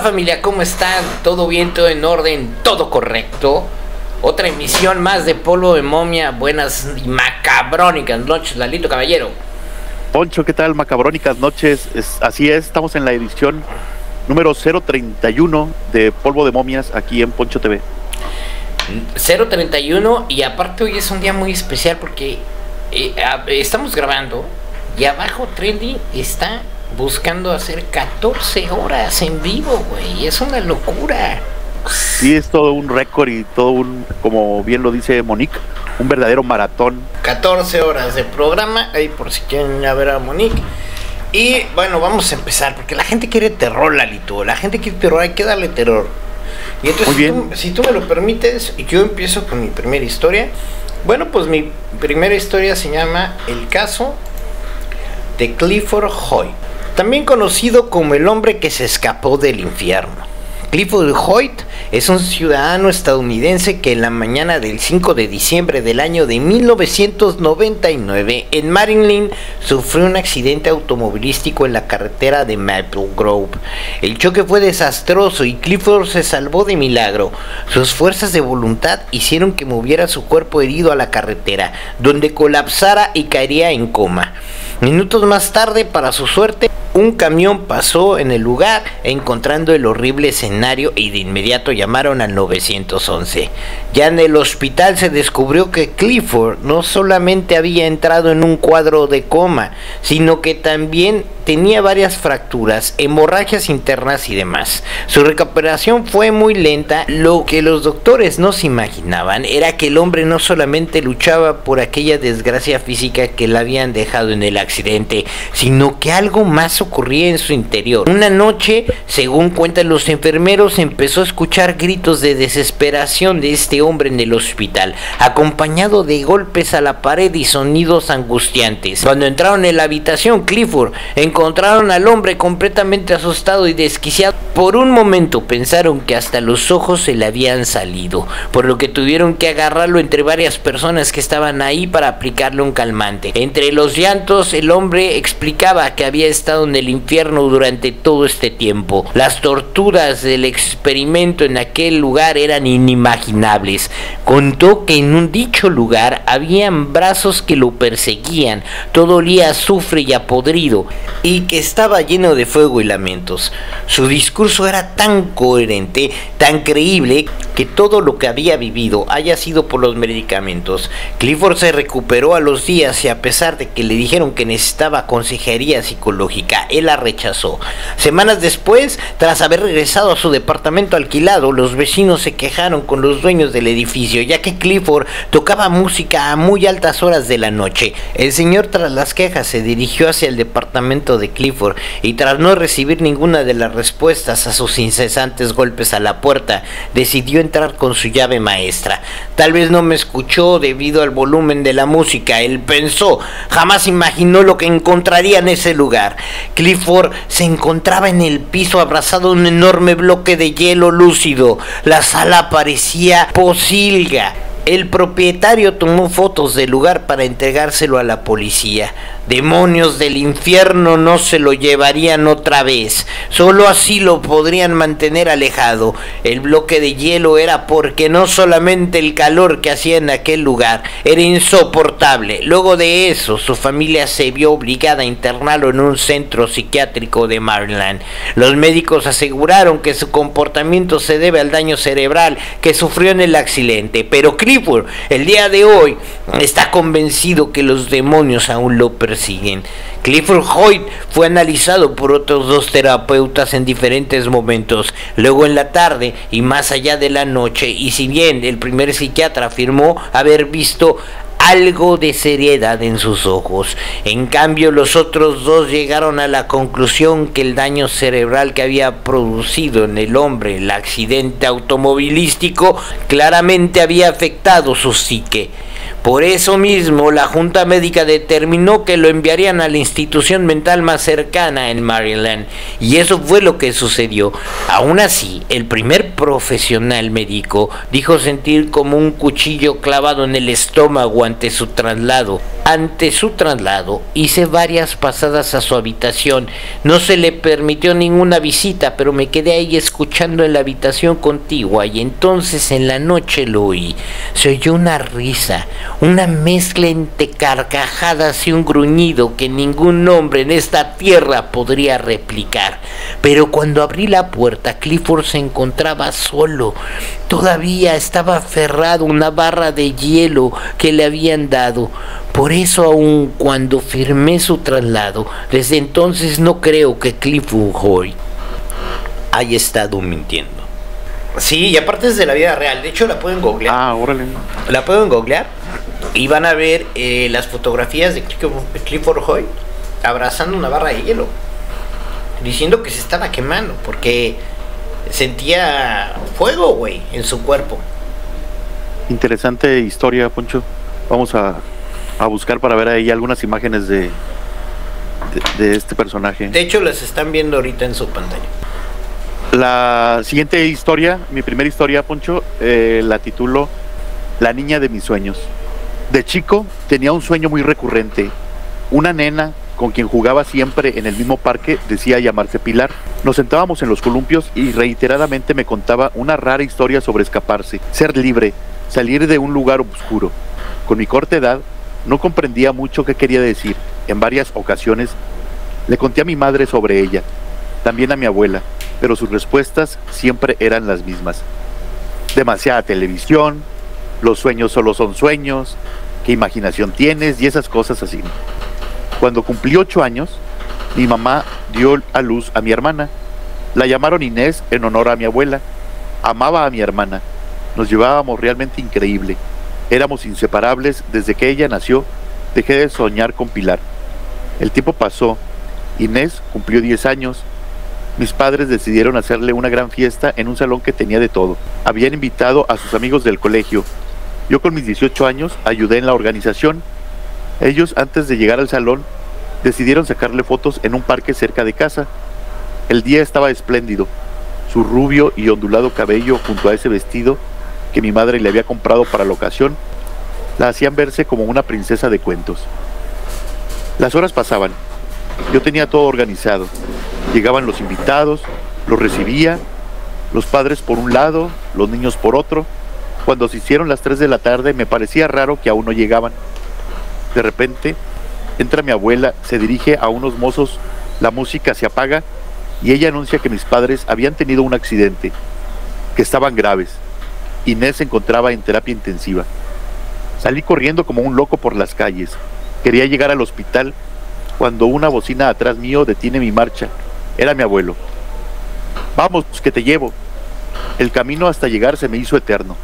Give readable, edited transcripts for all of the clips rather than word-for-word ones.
Hola familia, ¿cómo están? ¿Todo bien? ¿Todo en orden? ¿Todo correcto? Otra emisión más de Polvo de Momia. Buenas y macabrónicas noches, Lalito Caballero. Poncho, ¿qué tal? Macabrónicas noches. Así es, estamos en la edición número 031 de Polvo de Momias aquí en Poncho TV. 031, y aparte hoy es un día muy especial porque estamos grabando y abajo Trendy está buscando hacer 14 horas en vivo, güey. Es una locura. Sí, es todo un récord y todo un, como bien lo dice Monique, un verdadero maratón. 14 horas de programa, ahí por si quieren ir a ver a Monique. Y bueno, vamos a empezar, porque la gente quiere terror, Lalito. La gente quiere terror, hay que darle terror. Y entonces, si tú me lo permites, yo empiezo con mi primera historia. Bueno, pues mi primera historia se llama El caso de Clifford Hoyt, también conocido como el hombre que se escapó del infierno. Clifford Hoyt es un ciudadano estadounidense que en la mañana del 5 de diciembre del año de 1999 en Maryland sufrió un accidente automovilístico en la carretera de Maple Grove. El choque fue desastroso y Clifford se salvó de milagro. Sus fuerzas de voluntad hicieron que moviera su cuerpo herido a la carretera, donde colapsara y caería en coma. Minutos más tarde, para su suerte, un camión pasó en el lugar, encontrando el horrible escenario, y de inmediato llamaron al 911. Ya en el hospital se descubrió que Clifford no solamente había entrado en un cuadro de coma, sino que también tenía varias fracturas, hemorragias internas y demás. Su recuperación fue muy lenta. Lo que los doctores no se imaginaban era que el hombre no solamente luchaba por aquella desgracia física que le habían dejado en el accidente, sino que algo más ocurría en su interior. Una noche, según cuentan los enfermeros, empezó a escuchar gritos de desesperación de este hombre en el hospital, acompañado de golpes a la pared y sonidos angustiantes. Cuando entraron en la habitación Clifford, encontraron al hombre completamente asustado y desquiciado. Por un momento pensaron que hasta los ojos se le habían salido, por lo que tuvieron que agarrarlo entre varias personas que estaban ahí para aplicarle un calmante. Entre los llantos, el hombre explicaba que había estado en el infierno durante todo este tiempo. Las torturas del experimento en aquel lugar eran inimaginables. Contó que en un dicho lugar habían brazos que lo perseguían, todo olía a azufre y a podrido, y que estaba lleno de fuego y lamentos. Su discurso era tan coherente, tan creíble, que todo lo que había vivido haya sido por los medicamentos. Clifford se recuperó a los días y, a pesar de que le dijeron que necesitaba consejería psicológica, él la rechazó. Semanas después, tras haber regresado a su departamento alquilado, los vecinos se quejaron con los dueños del edificio, ya que Clifford tocaba música a muy altas horas de la noche. El señor, tras las quejas, se dirigió hacia el departamento de Clifford y, tras no recibir ninguna de las respuestas a sus incesantes golpes a la puerta, decidió entrar con su llave maestra. Tal vez no me escuchó debido al volumen de la música, él pensó. Jamás imaginó lo que encontraría en ese lugar. Clifford se encontraba en el piso abrazado a un enorme bloque de hielo lúcido. La sala parecía pocilga. El propietario tomó fotos del lugar para entregárselo a la policía. Demonios del infierno no se lo llevarían otra vez. Solo así lo podrían mantener alejado. El bloque de hielo era porque no solamente el calor que hacía en aquel lugar era insoportable. Luego de eso, su familia se vio obligada a internarlo en un centro psiquiátrico de Maryland. Los médicos aseguraron que su comportamiento se debe al daño cerebral que sufrió en el accidente, pero el día de hoy está convencido que los demonios aún lo persiguen. Clifford Hoyt fue analizado por otros dos terapeutas en diferentes momentos, luego en la tarde y más allá de la noche, y si bien el primer psiquiatra afirmó haber visto algo de seriedad en sus ojos, en cambio los otros dos llegaron a la conclusión que el daño cerebral que había producido en el hombre el accidente automovilístico claramente había afectado su psique. Por eso mismo, la junta médica determinó que lo enviarían a la institución mental más cercana en Maryland, y eso fue lo que sucedió. Aún así, el primer profesional médico dijo sentir como un cuchillo clavado en el estómago Ante su traslado, hice varias pasadas a su habitación. No se le permitió ninguna visita, pero me quedé ahí escuchando en la habitación contigua, y entonces en la noche lo oí. Se oyó una risa, una mezcla entre carcajadas y un gruñido que ningún hombre en esta tierra podría replicar. Pero cuando abrí la puerta, Clifford se encontraba solo. Todavía estaba aferrado a una barra de hielo que le habían dado. Por eso, aun cuando firmé su traslado, desde entonces no creo que Clifford Hoyt haya estado mintiendo. Sí, y aparte es de la vida real. De hecho, la pueden googlear. Ah, órale. La pueden googlear y van a ver las fotografías de Clifford Hoyt abrazando una barra de hielo, diciendo que se estaba quemando porque sentía fuego, güey, en su cuerpo. Interesante historia, Poncho. Vamos a buscar para ver ahí algunas imágenes de este personaje. De hecho, las están viendo ahorita en su pantalla. La siguiente historia, mi primera historia, Poncho, la titulo La niña de mis sueños. De chico tenía un sueño muy recurrente. Una nena con quien jugaba siempre en el mismo parque decía llamarse Pilar. Nos sentábamos en los columpios y reiteradamente me contaba una rara historia sobre escaparse, ser libre, salir de un lugar oscuro. Con mi corta edad no comprendía mucho qué quería decir. En varias ocasiones le conté a mi madre sobre ella, también a mi abuela, pero sus respuestas siempre eran las mismas. Demasiada televisión, los sueños solo son sueños, qué imaginación tienes y esas cosas así. Cuando cumplí 8 años, mi mamá dio a luz a mi hermana. La llamaron Inés en honor a mi abuela. Amaba a mi hermana. Nos llevábamos realmente increíble. Éramos inseparables. Desde que ella nació, dejé de soñar con Pilar. El tiempo pasó. Inés cumplió 10 años. Mis padres decidieron hacerle una gran fiesta en un salón que tenía de todo. Habían invitado a sus amigos del colegio. Yo con mis 18 años ayudé en la organización. Ellos, antes de llegar al salón, decidieron sacarle fotos en un parque cerca de casa. El día estaba espléndido. Su rubio y ondulado cabello junto a ese vestido que mi madre le había comprado para la ocasión la hacían verse como una princesa de cuentos. Las horas pasaban. Yo tenía todo organizado. Llegaban los invitados, los recibía, los padres por un lado, los niños por otro. Cuando se hicieron las 3 de la tarde me parecía raro que aún no llegaban. De repente entra mi abuela, se dirige a unos mozos, la música se apaga y ella anuncia que mis padres habían tenido un accidente, que estaban graves. Inés se encontraba en terapia intensiva. Salí corriendo como un loco por las calles. Quería llegar al hospital cuando una bocina atrás mío detiene mi marcha. Era mi abuelo. Vamos, que te llevo. El camino hasta llegar se me hizo eterno.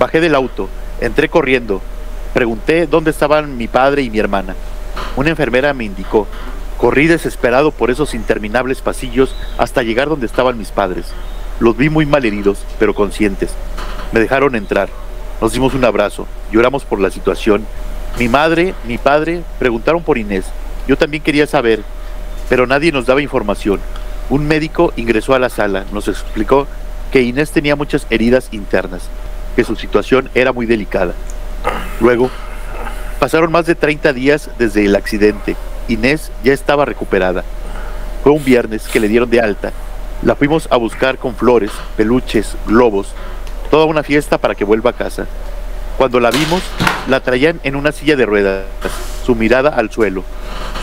Bajé del auto, entré corriendo. Pregunté dónde estaban mi padre y mi hermana. Una enfermera me indicó. Corrí desesperado por esos interminables pasillos hasta llegar donde estaban mis padres. Los vi muy malheridos, pero conscientes. Me dejaron entrar. Nos dimos un abrazo. Lloramos por la situación. Mi madre, mi padre preguntaron por Inés. Yo también quería saber, pero nadie nos daba información. Un médico ingresó a la sala. Nos explicó que Inés tenía muchas heridas internas, que su situación era muy delicada. Luego, pasaron más de 30 días desde el accidente. Inés ya estaba recuperada. Fue un viernes que le dieron de alta. La fuimos a buscar con flores, peluches, globos, toda una fiesta para que vuelva a casa. Cuando la vimos, la traían en una silla de ruedas, su mirada al suelo,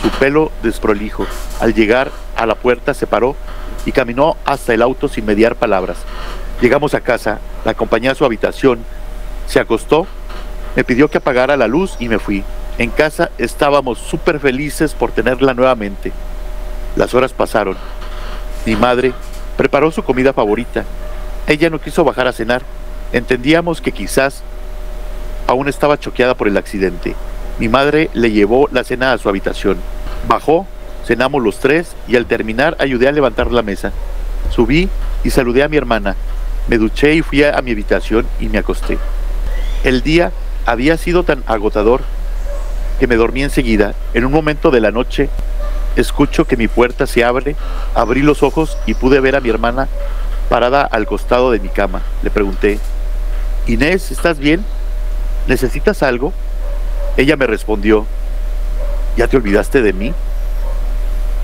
su pelo desprolijo. Al llegar a la puerta se paró y caminó hasta el auto sin mediar palabras. Llegamos a casa, la acompañé a su habitación, se acostó, me pidió que apagara la luz y me fui. En casa estábamos súper felices por tenerla nuevamente. Las horas pasaron. Mi madre preparó su comida favorita. Ella no quiso bajar a cenar. Entendíamos que quizás aún estaba choqueada por el accidente. Mi madre le llevó la cena a su habitación. Bajó, cenamos los 3 y al terminar ayudé a levantar la mesa. Subí y saludé a mi hermana. Me duché y fui a mi habitación y me acosté. El día había sido tan agotador que me dormí enseguida. En un momento de la noche escucho que mi puerta se abre. Abrí los ojos y pude ver a mi hermana parada al costado de mi cama. Le pregunté: Inés, ¿estás bien? ¿Necesitas algo? Ella me respondió: ¿ya te olvidaste de mí?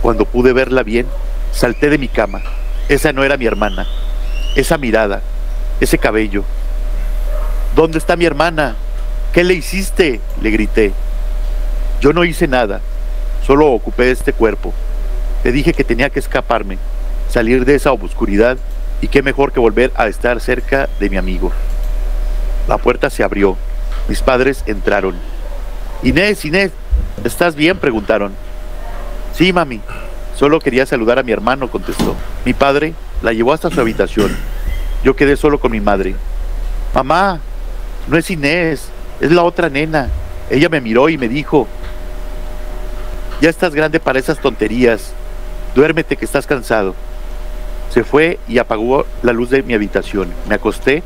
Cuando pude verla bien, salté de mi cama. Esa no era mi hermana. Esa mirada, ese cabello. ¿Dónde está mi hermana? ¿Qué le hiciste?, le grité. Yo no hice nada, solo ocupé este cuerpo. Te dije que tenía que escaparme, salir de esa obscuridad, y qué mejor que volver a estar cerca de mi amigo. La puerta se abrió. Mis padres entraron. Inés, Inés, ¿estás bien?, preguntaron. Sí, mami, solo quería saludar a mi hermano, contestó. Mi padre la llevó hasta su habitación. Yo quedé solo con mi madre. Mamá, no es Inés, es la otra nena. Ella me miró y me dijo: ya estás grande para esas tonterías. Duérmete, que estás cansado. Se fue y apagó la luz de mi habitación. Me acosté.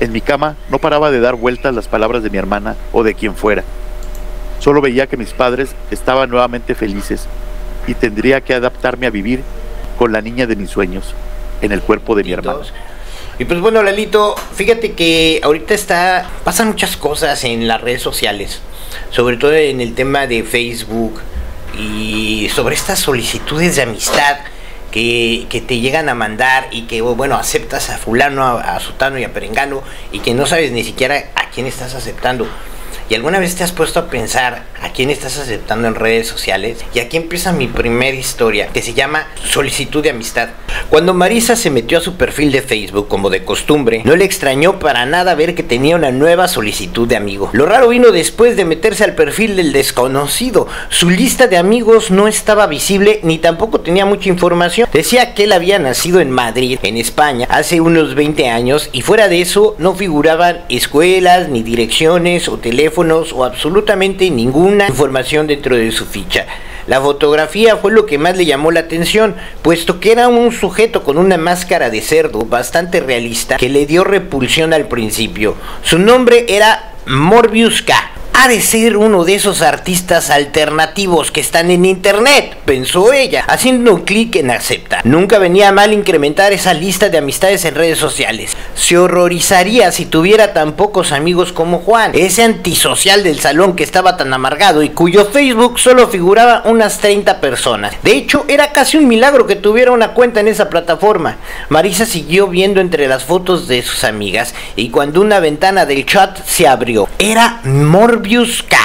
En mi cama no paraba de dar vueltas las palabras de mi hermana o de quien fuera. Solo veía que mis padres estaban nuevamente felices y tendría que adaptarme a vivir con la niña de mis sueños en el cuerpo de mi hermana. Y pues bueno, Lalito, fíjate que ahorita pasan muchas cosas en las redes sociales, sobre todo en el tema de Facebook, y sobre estas solicitudes de amistad que te llegan a mandar y que, bueno, aceptas a fulano, a sutano y a perengano, y que no sabes ni siquiera a quién estás aceptando. ¿Y alguna vez te has puesto a pensar a quién estás aceptando en redes sociales? Y aquí empieza mi primera historia, que se llama solicitud de amistad. Cuando Marisa se metió a su perfil de Facebook, como de costumbre, no le extrañó para nada ver que tenía una nueva solicitud de amigo. Lo raro vino después de meterse al perfil del desconocido. Su lista de amigos no estaba visible ni tampoco tenía mucha información. Decía que él había nacido en Madrid, en España, hace unos 20 años, y fuera de eso no figuraban escuelas, ni direcciones o teléfonos, o absolutamente ninguna información dentro de su ficha. La fotografía fue lo que más le llamó la atención, puesto que era un sujeto con una máscara de cerdo bastante realista que le dio repulsión al principio. Su nombre era Morbiuska. Ha de ser uno de esos artistas alternativos que están en internet, pensó ella, haciendo un clic en acepta. Nunca venía mal incrementar esa lista de amistades en redes sociales. Se horrorizaría si tuviera tan pocos amigos como Juan, ese antisocial del salón que estaba tan amargado y cuyo Facebook solo figuraba unas 30 personas. De hecho, era casi un milagro que tuviera una cuenta en esa plataforma. Marisa siguió viendo entre las fotos de sus amigas, y cuando una ventana del chat se abrió, era Morbiuska.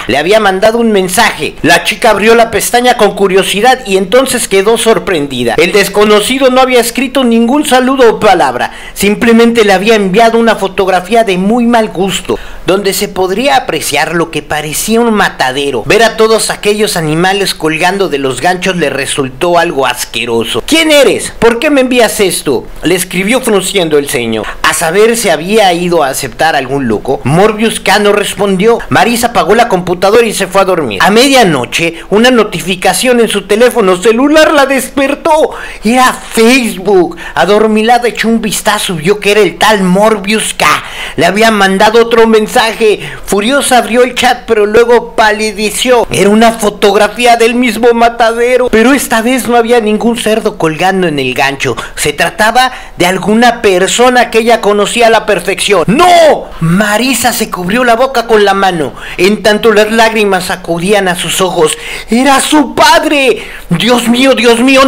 Le había mandado un mensaje. La chica abrió la pestaña con curiosidad y entonces quedó sorprendida. El desconocido no había escrito ningún saludo o palabra, simplemente le había enviado una fotografía de muy mal gusto, donde se podría apreciar lo que parecía un matadero. Ver a todos aquellos animales colgando de los ganchos le resultó algo asqueroso. ¿Quién eres? ¿Por qué me envías esto?, le escribió frunciendo el ceño. A saber si había ido a aceptar a algún loco, Morbiuska no respondió. Marisa apagó la computadora y se fue a dormir. A medianoche, una notificación en su teléfono celular la despertó. Era Facebook. Adormilada echó un vistazo, vio que era el tal Morbiuska. Le había mandado otro mensaje. Furiosa abrió el chat, pero luego palideció. Era una fotografía del mismo matadero, pero esta vez no había ningún cerdo colgando en el gancho. Se trataba de alguna persona que ella conocía a la perfección. ¡No! Marisa se cubrió la boca con la mano. En tanto las lágrimas sacudían a sus ojos. ¡Era su padre! Dios mío,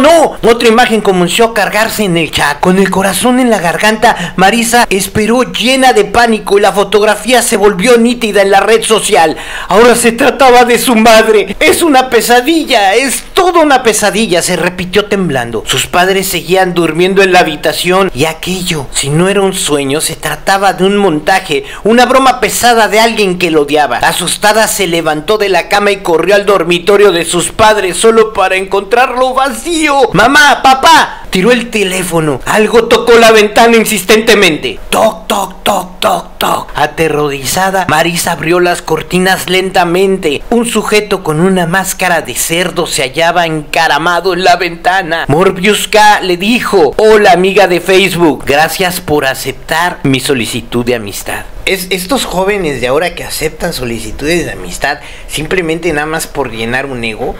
no! Otra imagen comenzó a cargarse en el chat. Con el corazón en la garganta, Marisa esperó llena de pánico y la fotografía se volvió nítida en la red social. Ahora se trataba de su madre. ¡Es una pesadilla! ¡Es toda una pesadilla! Se repitió temblando. Sus padres seguían durmiendo en la habitación y aquello, si no era un sueño, se trataba de un montaje, una broma pesada de alguien que lo odiaba. Asustada se levantó de la cama y corrió al dormitorio de sus padres solo para encontrarlo vacío. ¡Mamá! ¡Papá! Tiró el teléfono. Algo tocó la ventana insistentemente. ¡Toc, toc, toc, toc, toc! Aterrorizada, Marisa abrió las cortinas lentamente. Un sujeto con una máscara de cerdo se hallaba encaramado en la ventana. Morbiuska le dijo: hola, amiga de Facebook, gracias por aceptar mi solicitud de amistad. Estos jóvenes de ahora que aceptan solicitudes de amistad simplemente nada más por llenar un ego,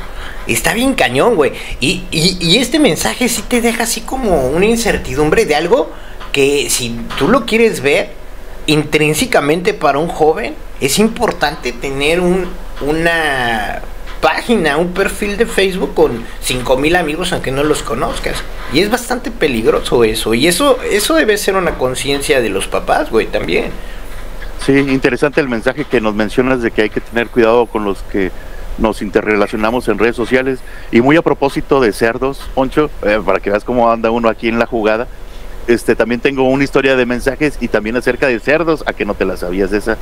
está bien cañón, güey. Y este mensaje sí te deja así como una incertidumbre de algo que, si tú lo quieres ver, intrínsecamente para un joven es importante tener un una página, un perfil de Facebook con 5,000 amigos aunque no los conozcas. Y es bastante peligroso eso. Y eso debe ser una conciencia de los papás, güey, también. Sí, interesante el mensaje que nos mencionas de que hay que tener cuidado con los que nos interrelacionamos en redes sociales. Y muy a propósito de cerdos, Poncho, para que veas cómo anda uno aquí en la jugada, también tengo una historia de mensajes y también acerca de cerdos, a que no te la sabías de esa.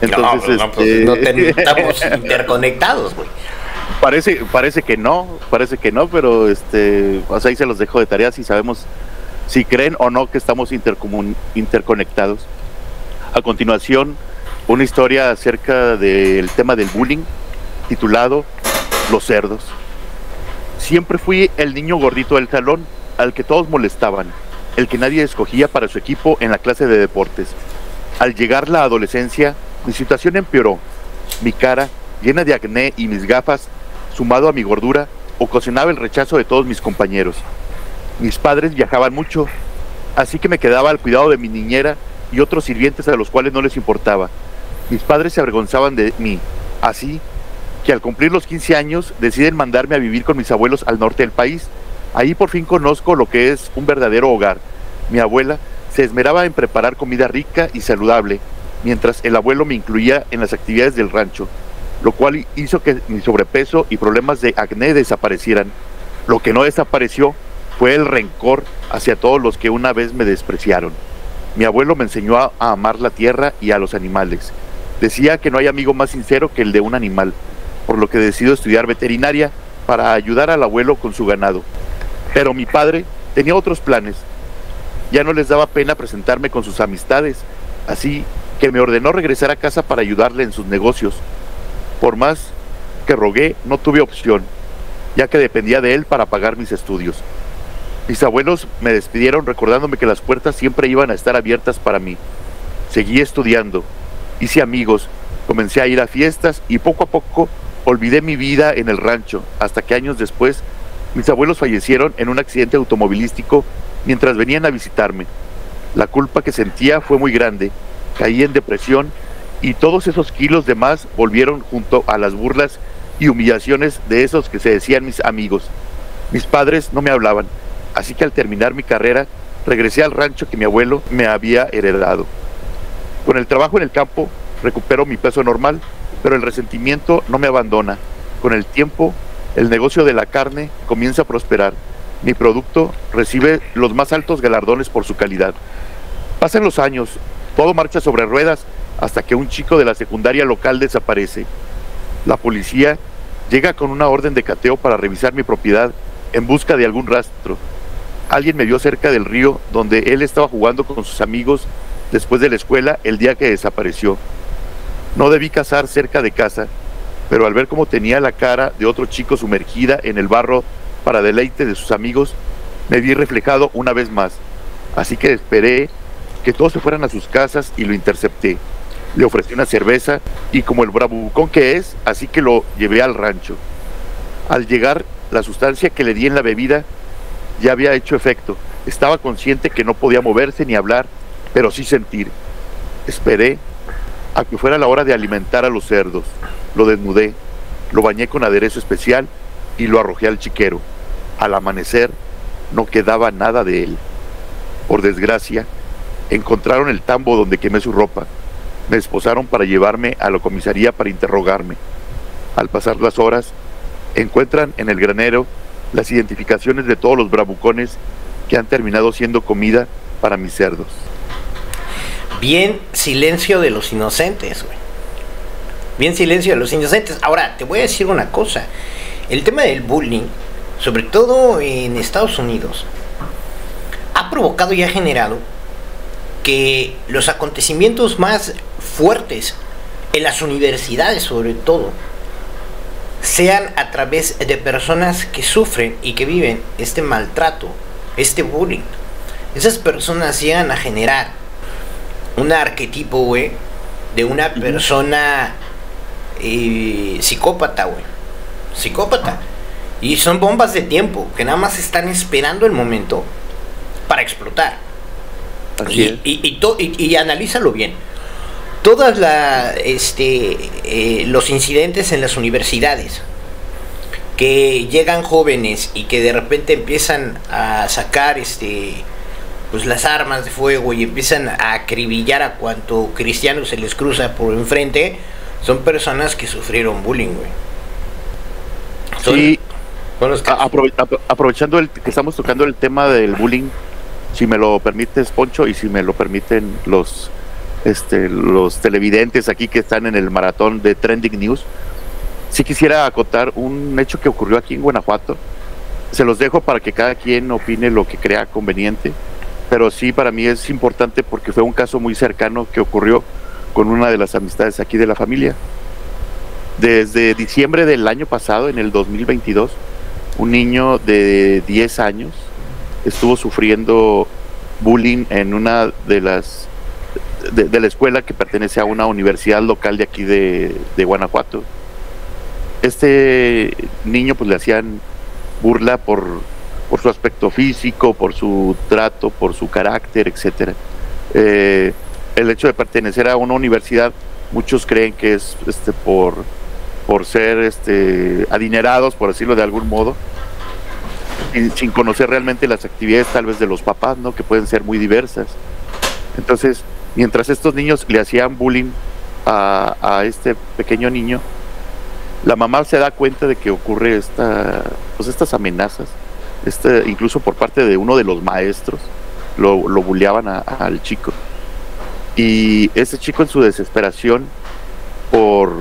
Entonces, no, pues, no estamos interconectados, güey. Parece que no, pero pues ahí se los dejo de tarea si sabemos, si creen o no que estamos interconectados. A continuación, una historia acerca del tema del bullying, titulado Los cerdos. Siempre fui el niño gordito del salón, al que todos molestaban, el que nadie escogía para su equipo en la clase de deportes. Al llegar la adolescencia, mi situación empeoró. Mi cara, llena de acné, y mis gafas, sumado a mi gordura, ocasionaba el rechazo de todos mis compañeros. Mis padres viajaban mucho, así que me quedaba al cuidado de mi niñera y otros sirvientes a los cuales no les importaba. Mis padres se avergonzaban de mí, así que al cumplir los 15 años deciden mandarme a vivir con mis abuelos al norte del país. Ahí por fin conozco lo que es un verdadero hogar. Mi abuela se esmeraba en preparar comida rica y saludable, mientras el abuelo me incluía en las actividades del rancho, lo cual hizo que mi sobrepeso y problemas de acné desaparecieran. Lo que no desapareció fue el rencor hacia todos los que una vez me despreciaron. Mi abuelo me enseñó a amar la tierra y a los animales. Decía que no hay amigo más sincero que el de un animal, por lo que decido estudiar veterinaria para ayudar al abuelo con su ganado. Pero mi padre tenía otros planes. Ya no les daba pena presentarme con sus amistades, así que me ordenó regresar a casa para ayudarle en sus negocios. Por más que rogué, no tuve opción, ya que dependía de él para pagar mis estudios. Mis abuelos me despidieron recordándome que las puertas siempre iban a estar abiertas para mí. Seguí estudiando, hice amigos, comencé a ir a fiestas y poco a poco olvidé mi vida en el rancho, hasta que años después mis abuelos fallecieron en un accidente automovilístico mientras venían a visitarme. La culpa que sentía fue muy grande, caí en depresión y todos esos kilos de más volvieron junto a las burlas y humillaciones de esos que se decían mis amigos. Mis padres no me hablaban, así que al terminar mi carrera regresé al rancho que mi abuelo me había heredado. Con el trabajo en el campo recupero mi peso normal, pero el resentimiento no me abandona. Con el tiempo, el negocio de la carne comienza a prosperar. Mi producto recibe los más altos galardones por su calidad. Pasan los años, todo marcha sobre ruedas hasta que un chico de la secundaria local desaparece. La policía llega con una orden de cateo para revisar mi propiedad en busca de algún rastro. Alguien me vio cerca del río donde él estaba jugando con sus amigos después de la escuela el día que desapareció. No debí cazar cerca de casa, pero al ver cómo tenía la cara de otro chico sumergida en el barro para deleite de sus amigos, me vi reflejado una vez más. Así que esperé que todos se fueran a sus casas y lo intercepté. Le ofrecí una cerveza y, como el bravucón que es, así que lo llevé al rancho. Al llegar, la sustancia que le di en la bebida ya había hecho efecto. Estaba consciente que no podía moverse ni hablar, pero sí sentir. Esperé a que fuera la hora de alimentar a los cerdos. Lo desnudé, lo bañé con aderezo especial y lo arrojé al chiquero. Al amanecer no quedaba nada de él. Por desgracia, encontraron el tambo donde quemé su ropa. Me esposaron para llevarme a la comisaría para interrogarme. Al pasar las horas, encuentran en el granero las identificaciones de todos los bravucones que han terminado siendo comida para mis cerdos. Bien, silencio de los inocentes, güey. Bien, silencio de los inocentes. Ahora, te voy a decir una cosa. El tema del bullying, sobre todo en Estados Unidos, ha provocado y ha generado que los acontecimientos más fuertes en las universidades, sobre todo, sean a través de personas que sufren y que viven este maltrato, este bullying. Esas personas llegan a generar un arquetipo, güey, de una persona... psicópata, güey. Psicópata. Y son bombas de tiempo que nada más están esperando el momento para explotar. Así es. Y analízalo bien. todas la, los incidentes en las universidades, que llegan jóvenes y que de repente empiezan a sacar pues las armas de fuego y empiezan a acribillar a cuanto cristiano se les cruza por enfrente, son personas que sufrieron bullying, güey. Son, sí, aprovechando que estamos tocando el tema del bullying, si me lo permites, Poncho, y si me lo permiten los televidentes aquí que están en el maratón de Trending News, sí quisiera acotar un hecho que ocurrió aquí en Guanajuato. Se los dejo para que cada quien opine lo que crea conveniente, pero sí, para mí es importante porque fue un caso muy cercano que ocurrió con una de las amistades aquí de la familia. Desde diciembre del año pasado, en el 2022, un niño de 10 años estuvo sufriendo bullying en una de las de la escuela que pertenece a una universidad local de aquí de Guanajuato. Este niño, pues, le hacían burla por su aspecto físico, por su trato, por su carácter, etcétera. El hecho de pertenecer a una universidad, muchos creen que es por ser adinerados, por decirlo de algún modo, sin conocer realmente las actividades tal vez de los papás, ¿no?, que pueden ser muy diversas. Entonces, mientras estos niños le hacían bullying a este pequeño niño, la mamá se da cuenta de que ocurre estas amenazas, incluso por parte de uno de los maestros, lo bulleaban al chico. Y ese chico, en su desesperación por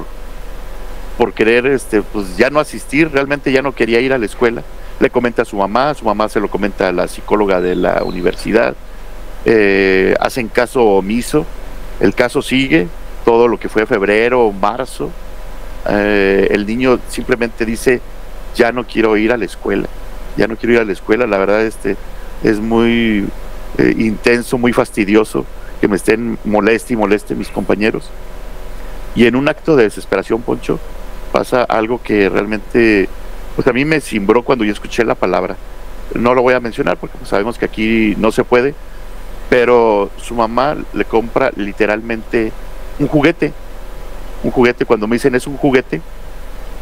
querer pues ya no asistir, realmente ya no quería ir a la escuela, le comenta a su mamá se lo comenta a la psicóloga de la universidad, hacen caso omiso, el caso sigue, todo lo que fue febrero, marzo, el niño simplemente dice, ya no quiero ir a la escuela, ya no quiero ir a la escuela, la verdad es muy intenso, muy fastidioso que me estén moleste y moleste mis compañeros. Y en un acto de desesperación, Poncho, pasa algo que realmente, pues, a mí me cimbró cuando yo escuché la palabra. No lo voy a mencionar porque sabemos que aquí no se puede, pero su mamá le compra literalmente un juguete. Un juguete, cuando me dicen es un juguete,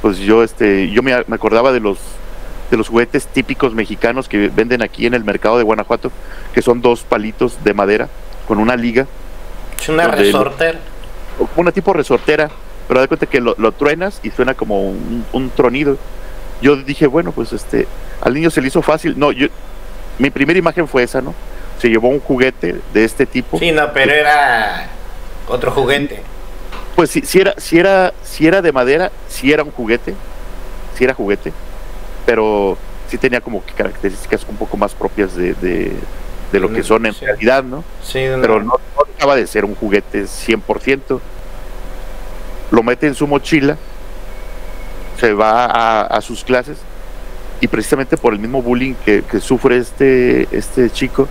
pues yo me acordaba de los juguetes típicos mexicanos que venden aquí en el mercado de Guanajuato, que son dos palitos de madera con una liga. Es una resortera. Una tipo resortera, pero da cuenta que lo truenas y suena como un tronido. Yo dije, bueno, pues al niño se le hizo fácil. No, mi primera imagen fue esa, ¿no? Se llevó un juguete de este tipo. Sí, no, pero era otro juguete. Pues sí era de madera, sí era un juguete, sí era juguete, pero sí tenía como que características un poco más propias de lo que son en realidad, ¿no? Sí, pero no acaba de ser un juguete 100%. Lo mete en su mochila, se va a sus clases, y precisamente por el mismo bullying que sufre este chico,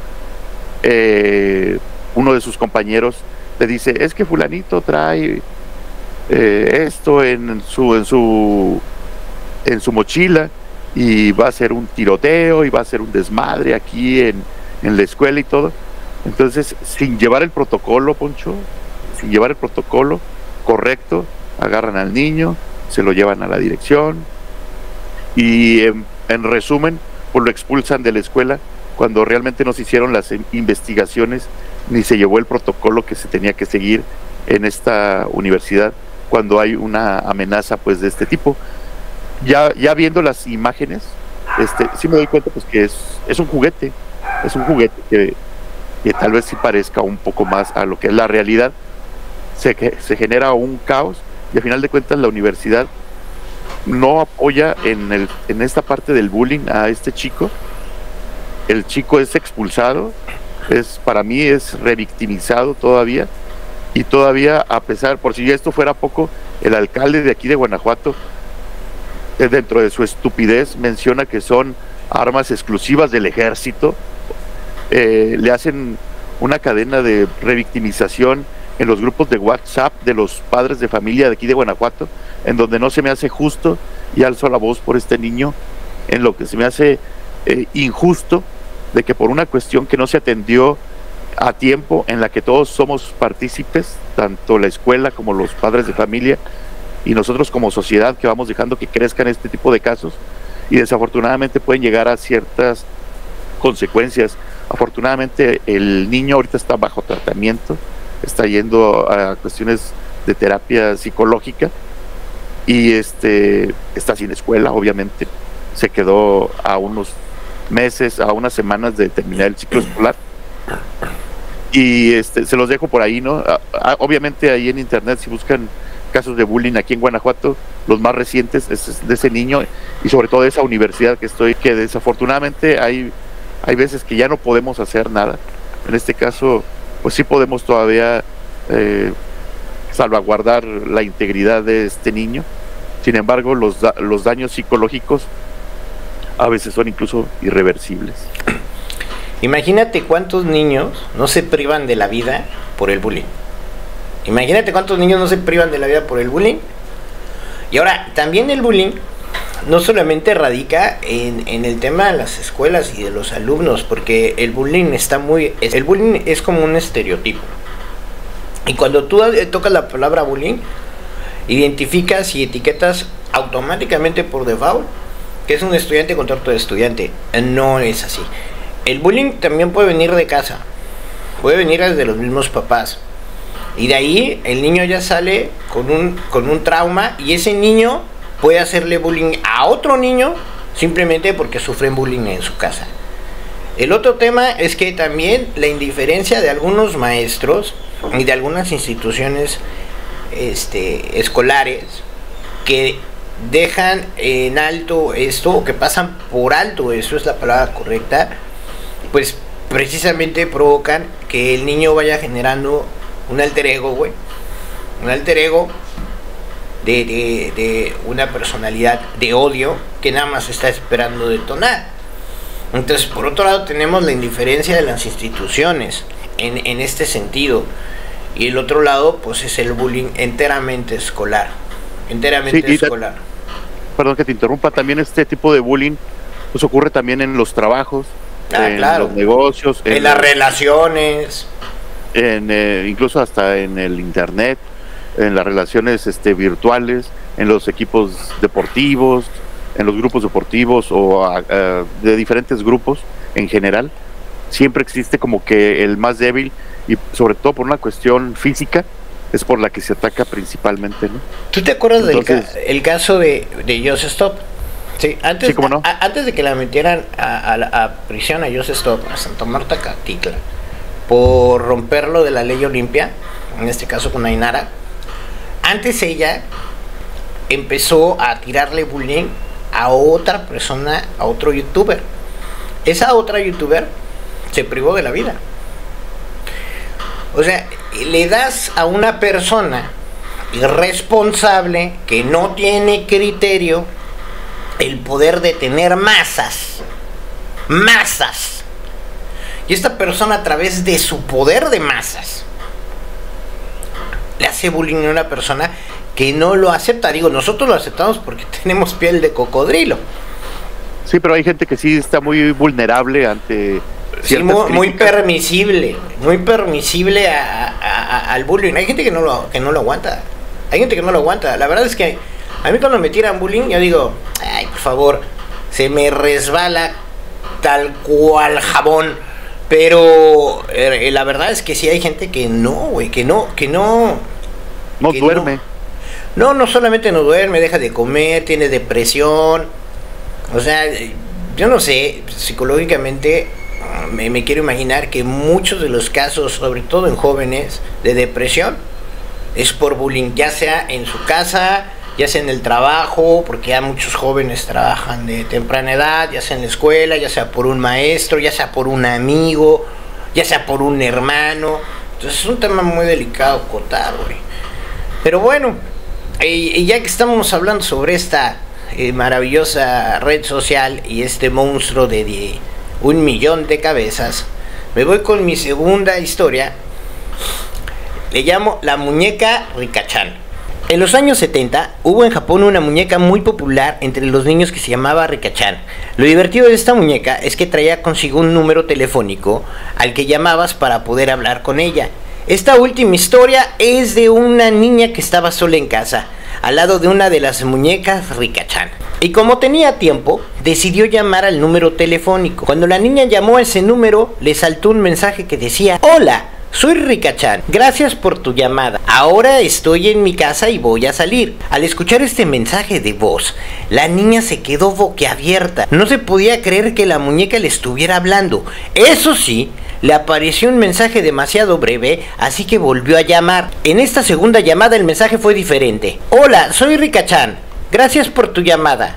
uno de sus compañeros le dice, es que fulanito trae esto en su mochila y va a ser un tiroteo y va a ser un desmadre aquí en la escuela y todo. Entonces, sin llevar el protocolo, Poncho, sin llevar el protocolo correcto, agarran al niño, se lo llevan a la dirección y en resumen, pues lo expulsan de la escuela cuando realmente no se hicieron las investigaciones ni se llevó el protocolo que se tenía que seguir en esta universidad cuando hay una amenaza, pues, de este tipo. Ya viendo las imágenes, sí me doy cuenta, pues, que es un juguete. Es un juguete que tal vez sí parezca un poco más a lo que es la realidad. Se genera un caos y al final de cuentas la universidad no apoya en esta parte del bullying a este chico. El chico es expulsado, para mí es revictimizado todavía, y todavía, a pesar, por si esto fuera poco, el alcalde de aquí de Guanajuato, dentro de su estupidez, menciona que son armas exclusivas del ejército. Le hacen una cadena de revictimización en los grupos de WhatsApp de los padres de familia de aquí de Guanajuato, en donde no se me hace justo, y alzo la voz por este niño, en lo que se me hace injusto de que por una cuestión que no se atendió a tiempo, en la que todos somos partícipes, tanto la escuela como los padres de familia y nosotros como sociedad, que vamos dejando que crezcan este tipo de casos y desafortunadamente pueden llegar a ciertas consecuencias. Afortunadamente el niño ahorita está bajo tratamiento, está yendo a cuestiones de terapia psicológica y está sin escuela, obviamente se quedó a unos meses, a unas semanas de terminar el ciclo escolar. Y se los dejo por ahí, ¿no? Obviamente ahí en internet, si buscan casos de bullying aquí en Guanajuato, los más recientes es de ese niño y sobre todo de esa universidad que desafortunadamente hay veces que ya no podemos hacer nada. En este caso, pues sí podemos todavía salvaguardar la integridad de este niño. Sin embargo, los daños psicológicos a veces son incluso irreversibles. Imagínate cuántos niños no se privan de la vida por el bullying. Imagínate cuántos niños no se privan de la vida por el bullying. Y ahora, también el bullying no solamente radica en el tema de las escuelas y de los alumnos, porque el bullying está muy... El bullying es como un estereotipo. Y cuando tú tocas la palabra bullying, identificas y etiquetas automáticamente por default que es un estudiante contra otro estudiante. No es así. El bullying también puede venir de casa, puede venir desde los mismos papás, y de ahí el niño ya sale con un trauma, y ese niño puede hacerle bullying a otro niño simplemente porque sufren bullying en su casa. El otro tema es que también la indiferencia de algunos maestros y de algunas instituciones escolares que dejan en alto esto, o que pasan por alto, eso es la palabra correcta, pues precisamente provocan que el niño vaya generando un alter ego, güey. Un alter ego de una personalidad de odio que nada más está esperando detonar. Entonces, por otro lado, tenemos la indiferencia de las instituciones en este sentido. Y el otro lado, pues es el bullying enteramente escolar. Enteramente escolar. Perdón que te interrumpa, también este tipo de bullying pues ocurre también en los trabajos. En claro, los negocios, en las relaciones, incluso hasta en el internet, en las relaciones virtuales, en los equipos deportivos, en los grupos deportivos o de diferentes grupos en general. Siempre existe como que el más débil, y sobre todo por una cuestión física es por la que se ataca principalmente, ¿no? ¿Tú te acuerdas del caso de Just Stop? Sí, antes de que la metieran a prisión a Joseph Stop, a Santa Marta Catitla, por romperlo de la ley Olimpia, en este caso con Ainara, antes ella empezó a tirarle bullying a otra persona, a otro youtuber. Esa otra youtuber se privó de la vida. O sea, le das a una persona irresponsable que no tiene criterio el poder de tener masas, y esta persona, a través de su poder de masas, le hace bullying a una persona que no lo acepta. Digo, nosotros lo aceptamos porque tenemos piel de cocodrilo. Sí, pero hay gente que sí está muy vulnerable ante ciertas críticas. muy permisible al bullying. Hay gente que no lo aguanta, la verdad es que a mí cuando me tiran bullying, yo digo, ay, por favor, se me resbala tal cual jabón. Pero la verdad es que sí hay gente que no, güey, que no duerme. No solamente no duerme, deja de comer, tiene depresión. O sea, yo no sé, psicológicamente me quiero imaginar que muchos de los casos, sobre todo en jóvenes, de depresión, es por bullying, ya sea en su casa, ya sea en el trabajo, porque ya muchos jóvenes trabajan de temprana edad, ya sea en la escuela, ya sea por un maestro, ya sea por un amigo, ya sea por un hermano. Entonces es un tema muy delicado acotar, güey. Pero bueno, ya que estamos hablando sobre esta maravillosa red social y este monstruo de 1,000,000 de cabezas, me voy con mi segunda historia. Le llamo La Muñeca Rikachan. En los años 70 hubo en Japón una muñeca muy popular entre los niños que se llamaba Rikachan. Lo divertido de esta muñeca es que traía consigo un número telefónico al que llamabas para poder hablar con ella. Esta última historia es de una niña que estaba sola en casa, al lado de una de las muñecas Rikachan. Y como tenía tiempo, decidió llamar al número telefónico. Cuando la niña llamó a ese número, le saltó un mensaje que decía: "Hola, soy Rikachan, gracias por tu llamada. Ahora estoy en mi casa y voy a salir". Al escuchar este mensaje de voz, la niña se quedó boquiabierta. No se podía creer que la muñeca le estuviera hablando. Eso sí, le apareció un mensaje demasiado breve, así que volvió a llamar. En esta segunda llamada el mensaje fue diferente: "Hola, soy Rikachan, gracias por tu llamada.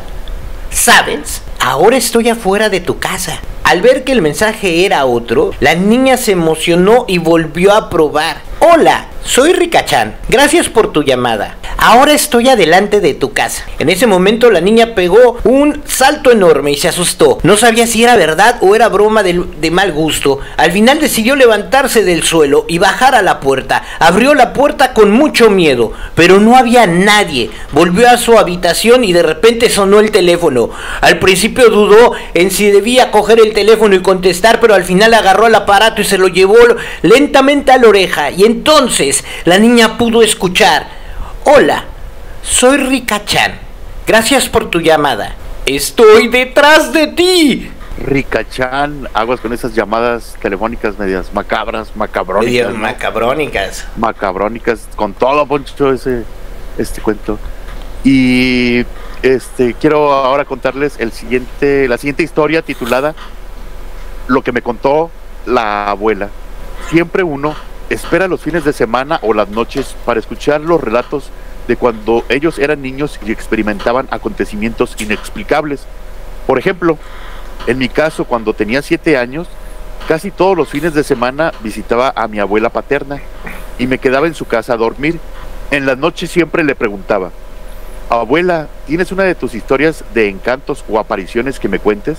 ¿Sabes? Ahora estoy afuera de tu casa". Al ver que el mensaje era otro, la niña se emocionó y volvió a probar. "Hola, soy Rikachan, gracias por tu llamada. Ahora estoy adelante de tu casa". En ese momento la niña pegó un salto enorme y se asustó. No sabía si era verdad o era broma de mal gusto. Al final decidió levantarse del suelo y bajar a la puerta. Abrió la puerta con mucho miedo, pero no había nadie. Volvió a su habitación y de repente sonó el teléfono. Al principio dudó en si debía coger el teléfono y contestar, pero al final agarró el aparato y se lo llevó lentamente a la oreja, y entonces la niña pudo escuchar: "Hola, soy Rikachan, gracias por tu llamada. Estoy detrás de ti". Rikachan, aguas con esas llamadas telefónicas medias macabras, macabrónicas. Medias macabrónicas. Macabrónicas, con todo, Poncho, este cuento. Y quiero ahora contarles la siguiente historia titulada "Lo que me contó la abuela". Siempre uno espera los fines de semana o las noches para escuchar los relatos de cuando ellos eran niños y experimentaban acontecimientos inexplicables. Por ejemplo, en mi caso, cuando tenía 7 años, casi todos los fines de semana visitaba a mi abuela paterna y me quedaba en su casa a dormir. En las noches siempre le preguntaba: "Abuela, ¿tienes una de tus historias de encantos o apariciones que me cuentes?".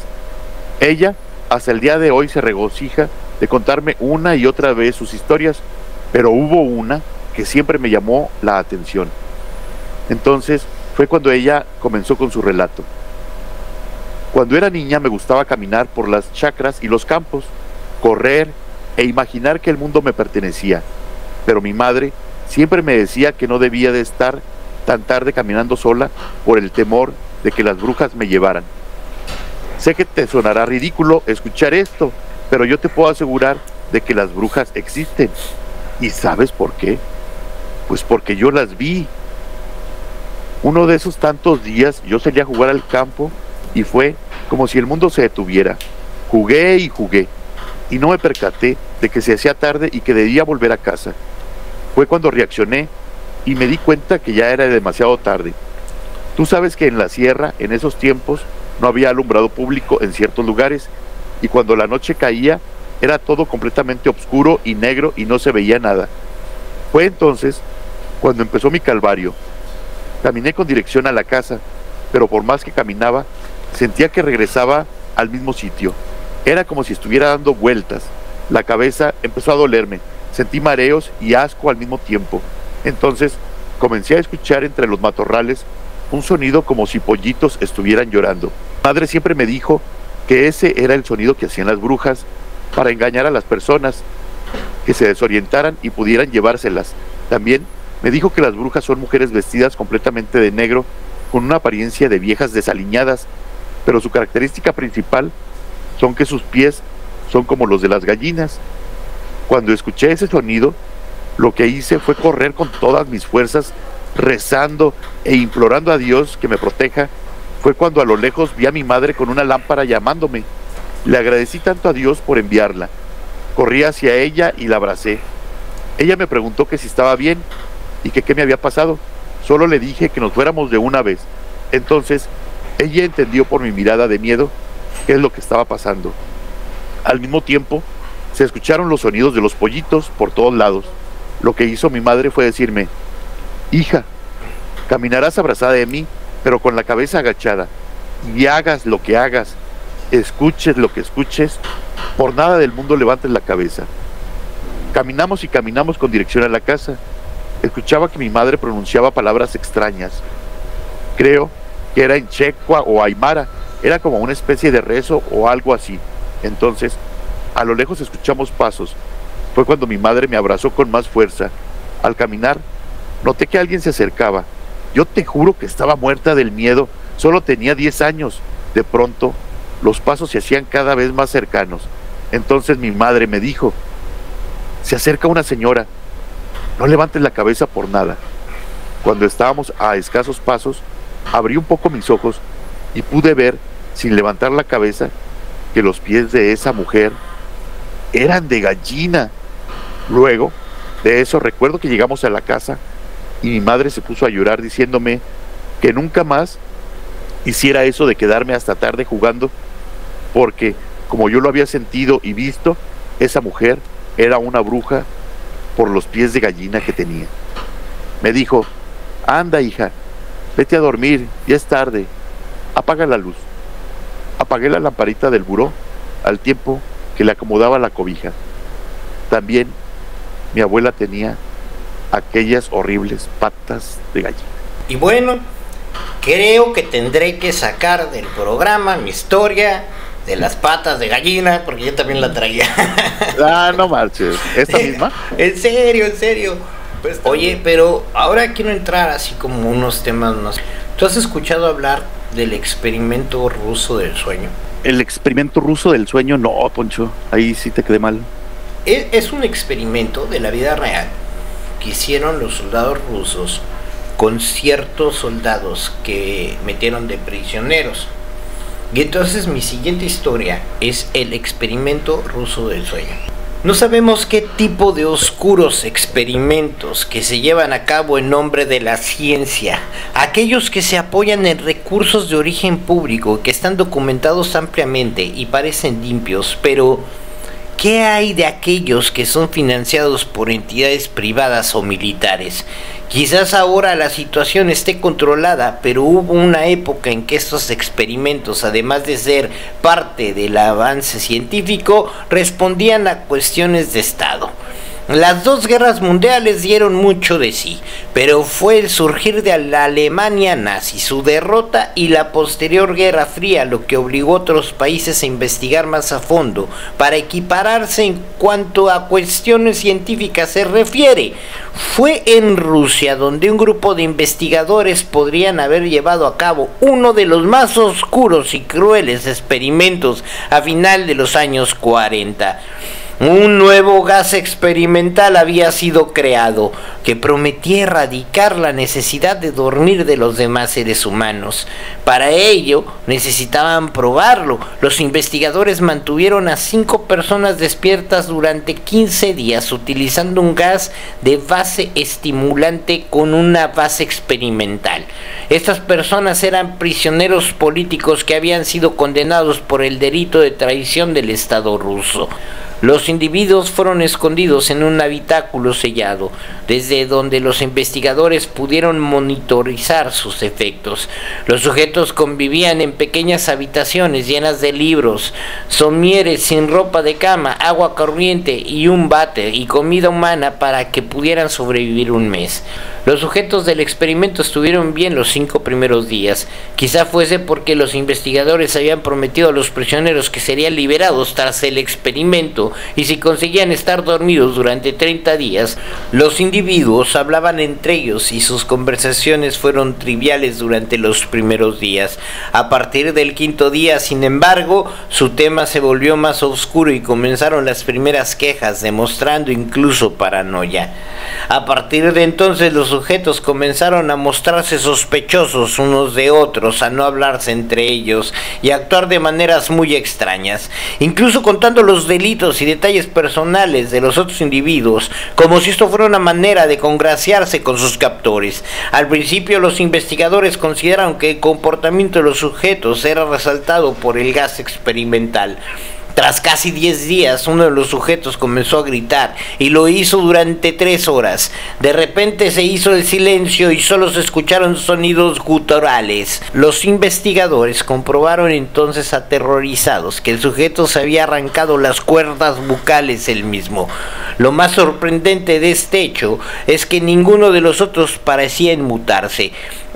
Ella, hasta el día de hoy, se regocija de contarme una y otra vez sus historias, pero hubo una que siempre me llamó la atención. Entonces fue cuando ella comenzó con su relato. Cuando era niña me gustaba caminar por las chacras y los campos, correr e imaginar que el mundo me pertenecía, pero mi madre siempre me decía que no debía de estar tan tarde caminando sola por el temor de que las brujas me llevaran. Sé que te sonará ridículo escuchar esto, pero yo te puedo asegurar de que las brujas existen. ¿Y sabes por qué? Pues porque yo las vi. Uno de esos tantos días yo salí a jugar al campo y fue como si el mundo se detuviera. Jugué y jugué y no me percaté de que se hacía tarde y que debía volver a casa. Fue cuando reaccioné y me di cuenta que ya era demasiado tarde. Tú sabes que en la sierra, en esos tiempos, no había alumbrado público en ciertos lugares, y cuando la noche caía era todo completamente oscuro y negro y no se veía nada. Fue entonces cuando empezó mi calvario. Caminé con dirección a la casa, pero por más que caminaba sentía que regresaba al mismo sitio. Era como si estuviera dando vueltas. La cabeza empezó a dolerme, sentí mareos y asco al mismo tiempo. Entonces comencé a escuchar entre los matorrales un sonido como si pollitos estuvieran llorando. Mi madre siempre me dijo que ese era el sonido que hacían las brujas para engañar a las personas, que se desorientaran y pudieran llevárselas. También me dijo que las brujas son mujeres vestidas completamente de negro, con una apariencia de viejas desaliñadas, pero su característica principal son que sus pies son como los de las gallinas. Cuando escuché ese sonido, lo que hice fue correr con todas mis fuerzas, rezando e implorando a Dios que me proteja. Fue cuando a lo lejos vi a mi madre con una lámpara llamándome. Le agradecí tanto a Dios por enviarla. Corrí hacia ella y la abracé. Ella me preguntó que si estaba bien y que qué me había pasado. Solo le dije que nos fuéramos de una vez. Entonces, ella entendió por mi mirada de miedo qué es lo que estaba pasando. Al mismo tiempo, se escucharon los sonidos de los pollitos por todos lados. Lo que hizo mi madre fue decirme: "Hija, caminarás abrazada de mí, pero con la cabeza agachada, y hagas lo que hagas, escuches lo que escuches, por nada del mundo levantes la cabeza". Caminamos y caminamos con dirección a la casa. escuchaba que mi madre pronunciaba palabras extrañas. Creo que era en checua o aymara, era como una especie de rezo o algo así. Entonces, a lo lejos escuchamos pasos. Fue cuando mi madre me abrazó con más fuerza. Al caminar, noté que alguien se acercaba. Yo te juro que estaba muerta del miedo. Solo tenía 10 años. De pronto, los pasos se hacían cada vez más cercanos. Entonces mi madre me dijo, se acerca una señora, no levantes la cabeza por nada. Cuando estábamos a escasos pasos, abrí un poco mis ojos y pude ver, sin levantar la cabeza, que los pies de esa mujer eran de gallina. Luego de eso, recuerdo que llegamos a la casa y mi madre se puso a llorar diciéndome que nunca más hiciera eso de quedarme hasta tarde jugando, porque como yo lo había sentido y visto, esa mujer era una bruja por los pies de gallina que tenía. Me dijo, anda hija, vete a dormir, ya es tarde, apaga la luz. Apagué la lamparita del buró al tiempo que le acomodaba la cobija. También mi abuela tenía aquellas horribles patas de gallina. Y bueno, creo que tendré que sacar del programa mi historia de las patas de gallina, porque yo también la traía. Ah, no marches. ¿Esta misma? En serio, en serio. Pues oye, pero ahora quiero entrar así como unos temas más. ¿Tú has escuchado hablar del experimento ruso del sueño? El experimento ruso del sueño, no, Poncho. Ahí sí te quedé mal. Es un experimento de la vida real que hicieron los soldados rusos con ciertos soldados que metieron de prisioneros. Y entonces mi siguiente historia es el experimento ruso del sueño. No sabemos qué tipo de oscuros experimentos que se llevan a cabo en nombre de la ciencia, aquellos que se apoyan en recursos de origen público, que están documentados ampliamente y parecen limpios, pero ¿qué hay de aquellos que son financiados por entidades privadas o militares? Quizás ahora la situación esté controlada, pero hubo una época en que estos experimentos, además de ser parte del avance científico, respondían a cuestiones de Estado. Las dos guerras mundiales dieron mucho de sí, pero fue el surgir de la Alemania nazi, su derrota y la posterior Guerra Fría lo que obligó a otros países a investigar más a fondo para equipararse en cuanto a cuestiones científicas se refiere. Fue en Rusia donde un grupo de investigadores podrían haber llevado a cabo uno de los más oscuros y crueles experimentos a final de los años 40. Un nuevo gas experimental había sido creado que prometía erradicar la necesidad de dormir de los demás seres humanos. Para ello necesitaban probarlo. Los investigadores mantuvieron a 5 personas despiertas durante 15 días utilizando un gas de base estimulante con una base experimental. Estas personas eran prisioneros políticos que habían sido condenados por el delito de traición del Estado ruso. Los individuos fueron escondidos en un habitáculo sellado, desde donde los investigadores pudieron monitorizar sus efectos. Los sujetos convivían en pequeñas habitaciones llenas de libros, somieres sin ropa de cama, agua corriente y un váter y comida humana para que pudieran sobrevivir un mes. Los sujetos del experimento estuvieron bien los 5 primeros días. Quizá fuese porque los investigadores habían prometido a los prisioneros que serían liberados tras el experimento, y si conseguían estar dormidos durante 30 días, los individuos hablaban entre ellos y sus conversaciones fueron triviales durante los primeros días. A partir del 5.º día, sin embargo, su tema se volvió más oscuro y comenzaron las primeras quejas, demostrando incluso paranoia. A partir de entonces, los sujetos comenzaron a mostrarse sospechosos unos de otros, a no hablarse entre ellos y a actuar de maneras muy extrañas, incluso contando los delitos y detalles personales de los otros individuos, como si esto fuera una manera de congraciarse con sus captores. Al principio los investigadores consideraron que el comportamiento de los sujetos era resaltado por el gas experimental. Tras casi 10 días, uno de los sujetos comenzó a gritar y lo hizo durante 3 horas. De repente se hizo el silencio y solo se escucharon sonidos guturales. Los investigadores comprobaron entonces aterrorizados que el sujeto se había arrancado las cuerdas bucales él mismo. Lo más sorprendente de este hecho es que ninguno de los otros parecía inmutarse.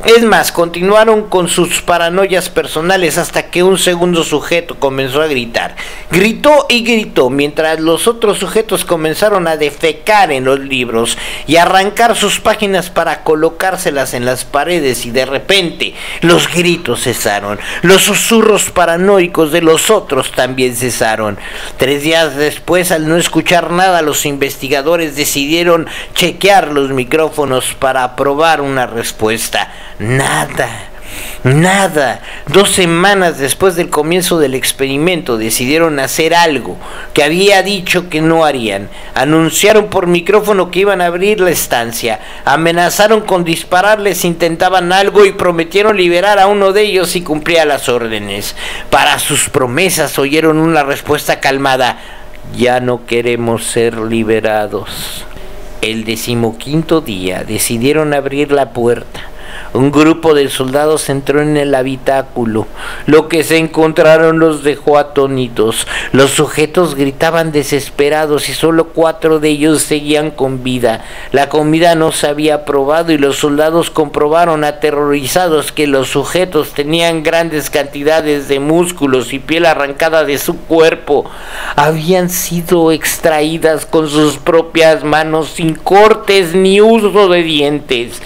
Es más, continuaron con sus paranoias personales hasta que un segundo sujeto comenzó a gritar. Gritó y gritó mientras los otros sujetos comenzaron a defecar en los libros y arrancar sus páginas para colocárselas en las paredes, y de repente los gritos cesaron. Los susurros paranoicos de los otros también cesaron. 3 días después, al no escuchar nada, los investigadores decidieron chequear los micrófonos para probar una respuesta. Nada. Nada. 2 semanas después del comienzo del experimento decidieron hacer algo que había dicho que no harían. Anunciaron por micrófono que iban a abrir la estancia, amenazaron con dispararles, intentaban algo y prometieron liberar a uno de ellos si cumplía las órdenes. Para sus promesas oyeron una respuesta calmada: ya no queremos ser liberados. El 15º día decidieron abrir la puerta. Un grupo de soldados entró en el habitáculo. Lo que se encontraron los dejó atónitos. Los sujetos gritaban desesperados y solo 4 de ellos seguían con vida. La comida no se había probado y los soldados comprobaron aterrorizados que los sujetos tenían grandes cantidades de músculos y piel arrancada de su cuerpo. Habían sido extraídas con sus propias manos sin cortes ni uso de dientes.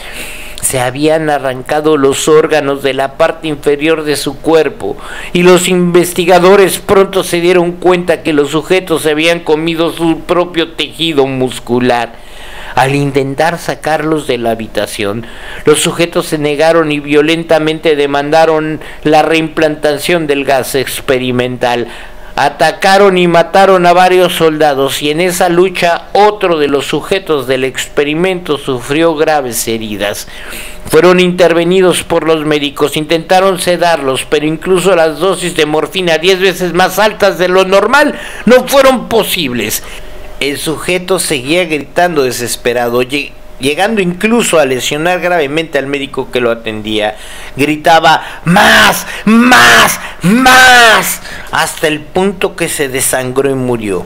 Se habían arrancado los órganos de la parte inferior de su cuerpo, y los investigadores pronto se dieron cuenta que los sujetos habían comido su propio tejido muscular. Al intentar sacarlos de la habitación, los sujetos se negaron y violentamente demandaron la reimplantación del gas experimental. Atacaron y mataron a varios soldados, y en esa lucha otro de los sujetos del experimento sufrió graves heridas. Fueron intervenidos por los médicos, intentaron sedarlos, pero incluso las dosis de morfina 10 veces más altas de lo normal no fueron posibles. El sujeto seguía gritando desesperado, llegando incluso a lesionar gravemente al médico que lo atendía. Gritaba ¡más! ¡Más! ¡Más! Hasta el punto que se desangró y murió.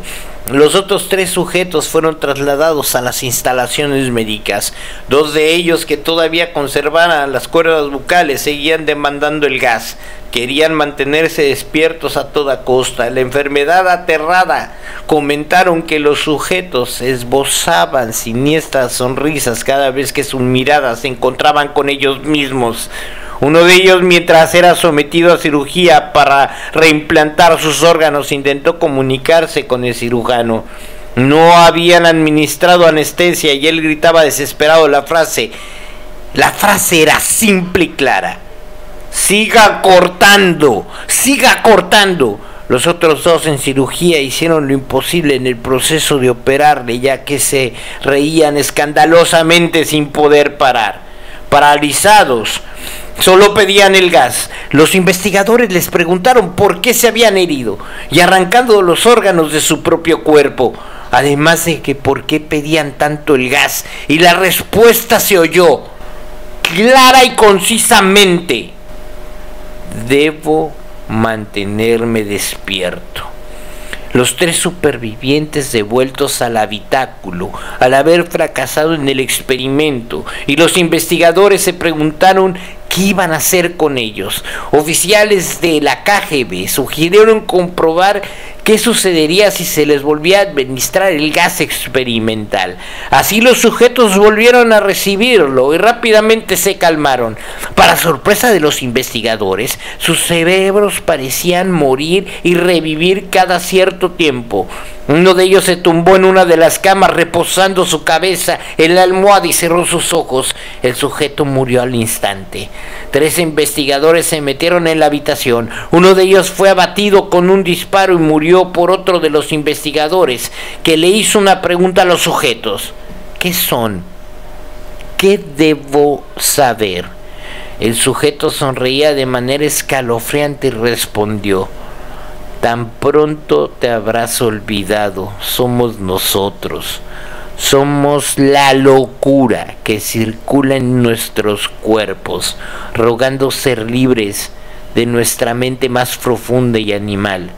Los otros 3 sujetos fueron trasladados a las instalaciones médicas. 2 de ellos, que todavía conservaban las cuerdas bucales, seguían demandando el gas. Querían mantenerse despiertos a toda costa. La enfermedad aterrada comentaron que los sujetos esbozaban siniestras sonrisas cada vez que sus miradas se encontraban con ellos mismos. Uno de ellos, mientras era sometido a cirugía para reimplantar sus órganos, intentó comunicarse con el cirujano. No habían administrado anestesia y él gritaba desesperado la frase. La frase era simple y clara: ¡siga cortando! ¡Siga cortando! Los otros 2 en cirugía hicieron lo imposible en el proceso de operarle, ya que se reían escandalosamente sin poder parar. Paralizados, solo pedían el gas. Los investigadores les preguntaron por qué se habían herido y arrancando los órganos de su propio cuerpo, además de que por qué pedían tanto el gas, y la respuesta se oyó clara y concisamente: debo mantenerme despierto. Los 3 supervivientes, devueltos al habitáculo al haber fracasado en el experimento, y los investigadores se preguntaron qué iban a hacer con ellos. Oficiales de la KGB sugirieron comprobar qué sucedería si se les volvía a administrar el gas experimental. Así los sujetos volvieron a recibirlo y rápidamente se calmaron. Para sorpresa de los investigadores, sus cerebros parecían morir y revivir cada cierto tiempo. Uno de ellos se tumbó en una de las camas, reposando su cabeza en la almohada, y cerró sus ojos. El sujeto murió al instante. 3 investigadores se metieron en la habitación. Uno de ellos fue abatido con un disparo y murió por otro de los investigadores, que le hizo una pregunta a los sujetos: ¿qué son? ¿Qué debo saber? El sujeto sonreía de manera escalofriante y respondió: tan pronto te habrás olvidado, somos nosotros. Somos la locura que circula en nuestros cuerpos, rogando ser libres de nuestra mente más profunda y animal.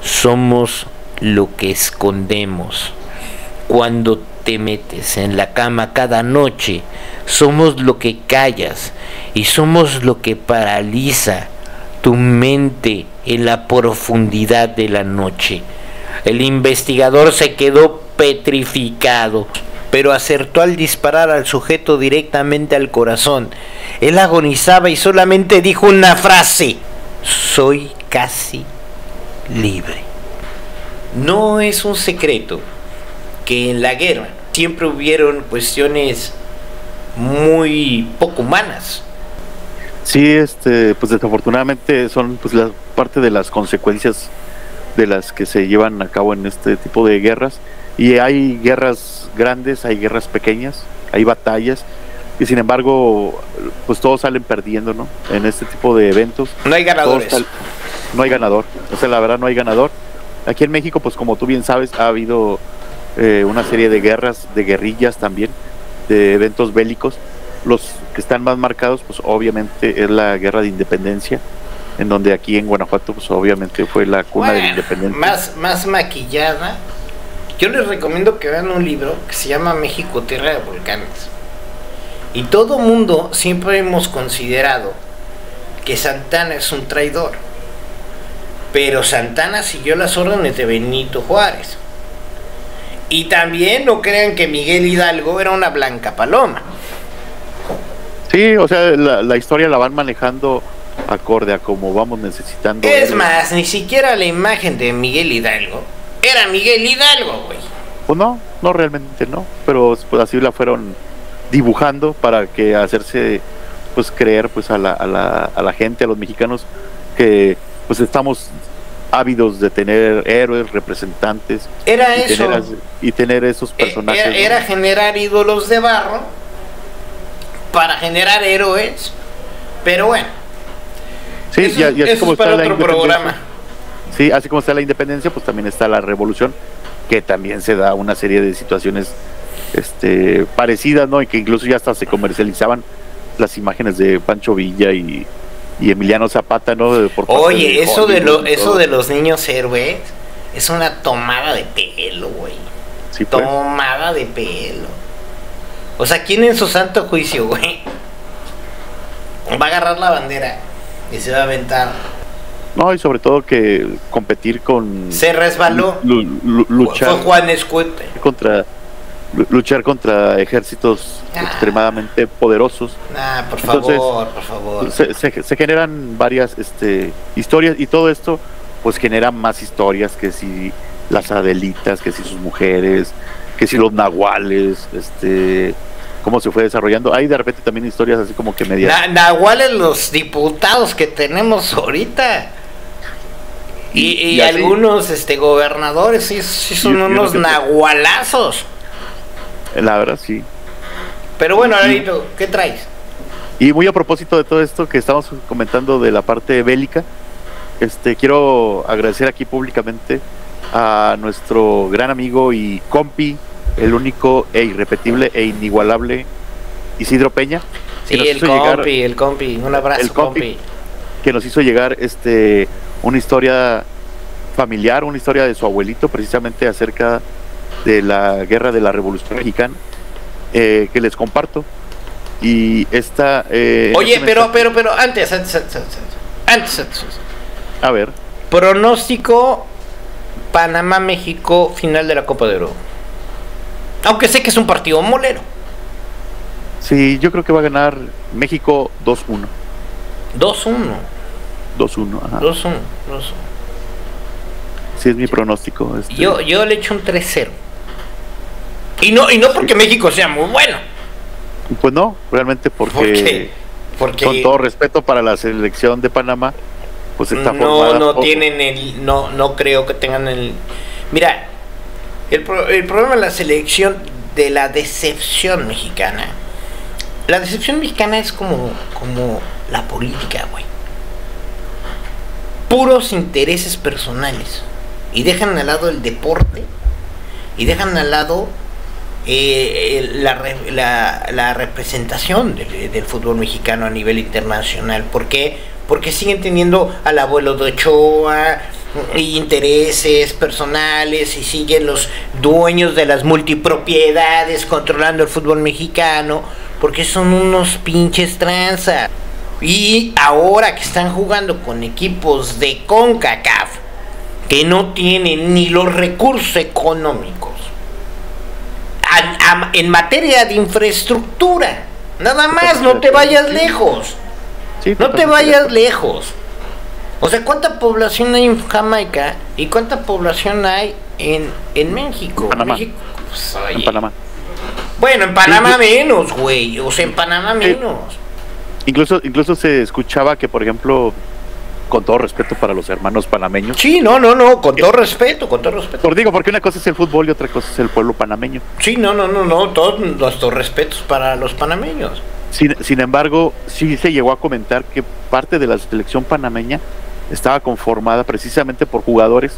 Somos lo que escondemos. cuando te metes en la cama cada noche, somos lo que callas y somos lo que paraliza tu mente en la profundidad de la noche. El investigador se quedó petrificado, pero acertó al disparar al sujeto directamente al corazón. Él agonizaba y solamente dijo una frase: soy casi libre. No es un secreto que en la guerra siempre hubieron cuestiones muy poco humanas. Sí, pues desafortunadamente son la parte de las consecuencias de las que se llevan a cabo en este tipo de guerras. Y hay guerras grandes, hay guerras pequeñas, hay batallas, y sin embargo, pues todos salen perdiendo, ¿no? En este tipo de eventos. No hay ganadores. No hay ganador, o sea, la verdad no hay ganador. Aquí en México, pues como tú bien sabes, ha habido una serie de guerras, de guerrillas también, de eventos bélicos. Los que están más marcados, pues obviamente es la guerra de independencia, en donde aquí en Guanajuato, pues obviamente fue la cuna de la independencia. Más maquillada. Yo les recomiendo que vean un libro que se llama México, Tierra de Volcanes. Y todo mundo siempre hemos considerado que Santana es un traidor, pero Santana siguió las órdenes de Benito Juárez. Y también no crean que Miguel Hidalgo era una blanca paloma. Sí, o sea, la historia la van manejando acorde a como vamos necesitando. Es más, ni siquiera la imagen de Miguel Hidalgo era Miguel Hidalgo, güey. Pues no realmente no, pero pues así la fueron dibujando para que hacerse pues creer pues a la gente, a los mexicanos, que pues estamos ávidos de tener héroes, representantes. Era eso. Tener esos personajes. Era ¿no? generar ídolos de barro para generar héroes, pero bueno. Sí, eso, y así como es para otro programa. Sí, así como está la independencia, pues también está la revolución, que también se da una serie de situaciones parecidas, ¿no? Y que incluso ya hasta se comercializaban las imágenes de Pancho Villa y Emiliano Zapata, ¿no? Oye, eso de los niños héroes es una tomada de pelo, güey. Sí, pues. Tomada de pelo. O sea, ¿quién en su santo juicio, güey, va a agarrar la bandera y se va a aventar? No, y sobre todo que competir con... Se resbaló. Luchar... Fue Juan Escuete. Luchar contra ejércitos extremadamente poderosos. Por favor. Entonces, por favor. Se generan varias historias, y todo esto pues genera más historias, que si las Adelitas, que si sus mujeres, que si los nahuales, cómo se fue desarrollando. Hay de repente también historias así como que medias. Nahuales, los diputados que tenemos ahorita. Y así, algunos gobernadores sí son unos nahualazos. La verdad, sí. Pero bueno, Lalito, ¿qué traes? Y muy a propósito de todo esto que estamos comentando de la parte bélica, quiero agradecer aquí públicamente a nuestro gran amigo y compi, el único e irrepetible e inigualable Isidro Peña. Sí, el compi, un abrazo, compi. Que nos hizo llegar una historia familiar, una historia de su abuelito, precisamente acerca de la guerra de la Revolución Mexicana, que les comparto. Y esta... Oye, pero antes. A ver. Pronóstico Panamá-México, final de la Copa de Oro. Aunque sé que es un partido molero. Sí, yo creo que va a ganar México 2-1. 2-1, ajá. 2-1. Sí, es mi pronóstico. Yo le echo un 3-0. Y no porque México sea muy bueno. Pues no, realmente porque... Porque con todo respeto para la selección de Panamá, pues está formada... No creo que tengan el... Mira... El problema de la selección, de la decepción mexicana. La decepción mexicana es como la política, güey. Puros intereses personales. Y dejan al lado el deporte. Y dejan al lado la representación del fútbol mexicano a nivel internacional. ¿Por qué? Porque siguen teniendo al abuelo de Ochoa, intereses personales y siguen los dueños de las multipropiedades controlando el fútbol mexicano porque son unos pinches tranzas. Y ahora que están jugando con equipos de CONCACAF que no tienen ni los recursos económicos en materia de infraestructura, nada más, no te vayas lejos, no te vayas lejos. O sea, ¿cuánta población hay en Jamaica y cuánta población hay en México? Panamá. México, pues, en Panamá. Bueno, en Panamá menos, güey. O sea, en Panamá menos. Incluso se escuchaba que, por ejemplo, con todo respeto para los hermanos panameños. Sí, no, con todo respeto, con todo respeto. Por digo, porque una cosa es el fútbol y otra cosa es el pueblo panameño. Sí, no, todos nuestros respetos para los panameños. Sin embargo, sí se llegó a comentar que parte de la selección panameña estaba conformada precisamente por jugadores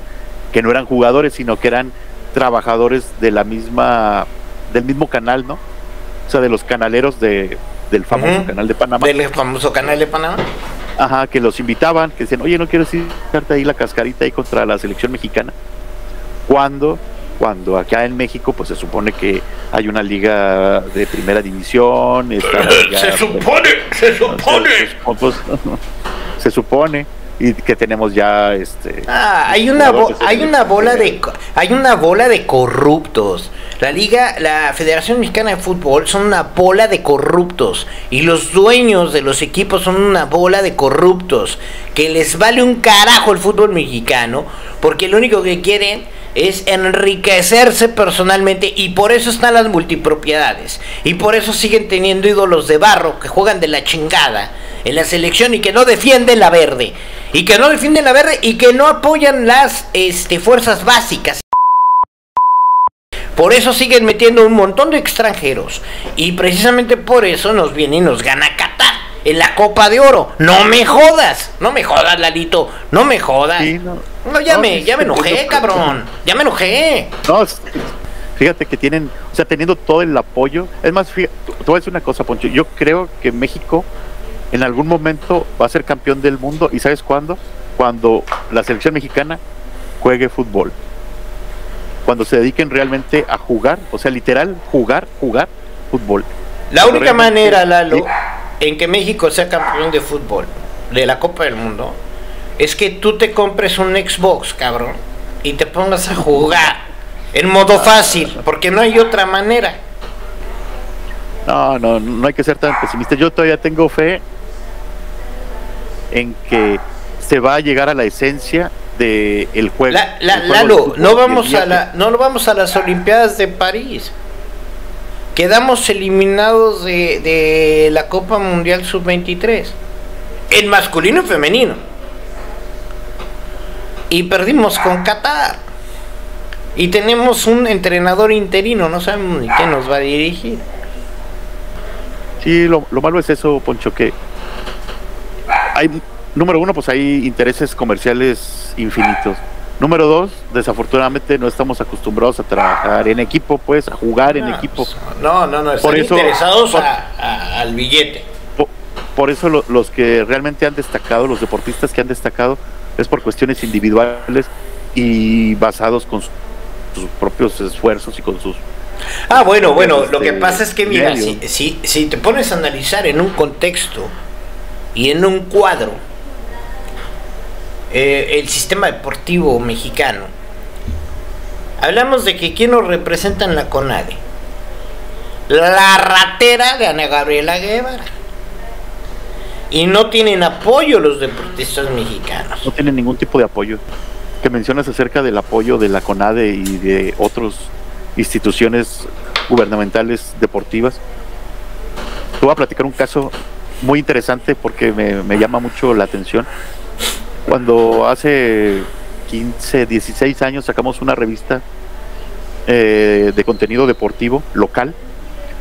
que no eran jugadores, sino que eran trabajadores de la misma, del mismo canal, ¿no? O sea, de los canaleros del famoso canal de Panamá. Del famoso canal de Panamá. Ajá, que los invitaban, que decían, oye, no quiero echarte ahí la cascarita ahí contra la selección mexicana. Cuando acá en México, pues se supone que hay una liga de primera división. Se supone. Y que tenemos ya hay una bola de corruptos. La Federación Mexicana de Fútbol son una bola de corruptos y los dueños de los equipos son una bola de corruptos que les vale un carajo el fútbol mexicano, porque lo único que quieren es enriquecerse personalmente, y por eso están las multipropiedades, y por eso siguen teniendo ídolos de barro que juegan de la chingada en la selección y que no defienden la verde, y que no apoyan las fuerzas básicas. Por eso siguen metiendo un montón de extranjeros, y precisamente por eso nos viene y nos gana Qatar en la Copa de Oro. No me jodas, Lalito, no me jodas. Sí, ya me enojé, cabrón, ya me enojé. No, fíjate que tienen, o sea, teniendo todo el apoyo. Es más, fíjate, te voy a decir una cosa, Poncho, yo creo que México en algún momento va a ser campeón del mundo, y ¿sabes cuándo? Cuando la selección mexicana juegue fútbol, cuando se dediquen realmente a jugar, o sea, literal, jugar fútbol. La única manera, Lalo, en que México sea campeón de fútbol, de la Copa del Mundo, es que tú te compres un Xbox, cabrón, y te pongas a jugar en modo fácil, porque no hay otra manera. No hay que ser tan pesimista. Yo todavía tengo fe en que se va a llegar a la esencia del juego. Lalo, no vamos a las Olimpiadas de París. Quedamos eliminados de la Copa Mundial Sub-23 en masculino y femenino, y perdimos con Qatar, y tenemos un entrenador interino, no sabemos ni quién nos va a dirigir. Sí, lo malo es eso, Poncho, que hay, número uno, pues hay intereses comerciales infinitos. Número dos, desafortunadamente no estamos acostumbrados a trabajar en equipo, pues, a jugar en equipo. No, están interesados al billete. Por eso los que realmente han destacado, los deportistas que han destacado, es por cuestiones individuales y basados con sus propios esfuerzos y con sus... bueno, lo que pasa es que, mira, si te pones a analizar en un contexto y en un cuadro, el sistema deportivo mexicano. Hablamos de que quién nos representa en la CONADE. La ratera de Ana Gabriela Guevara. Y no tienen apoyo los deportistas mexicanos. No tienen ningún tipo de apoyo. Que mencionas acerca del apoyo de la CONADE y de otras instituciones gubernamentales deportivas. Te voy a platicar un caso muy interesante porque me llama mucho la atención. Cuando hace 15, 16 años sacamos una revista de contenido deportivo local,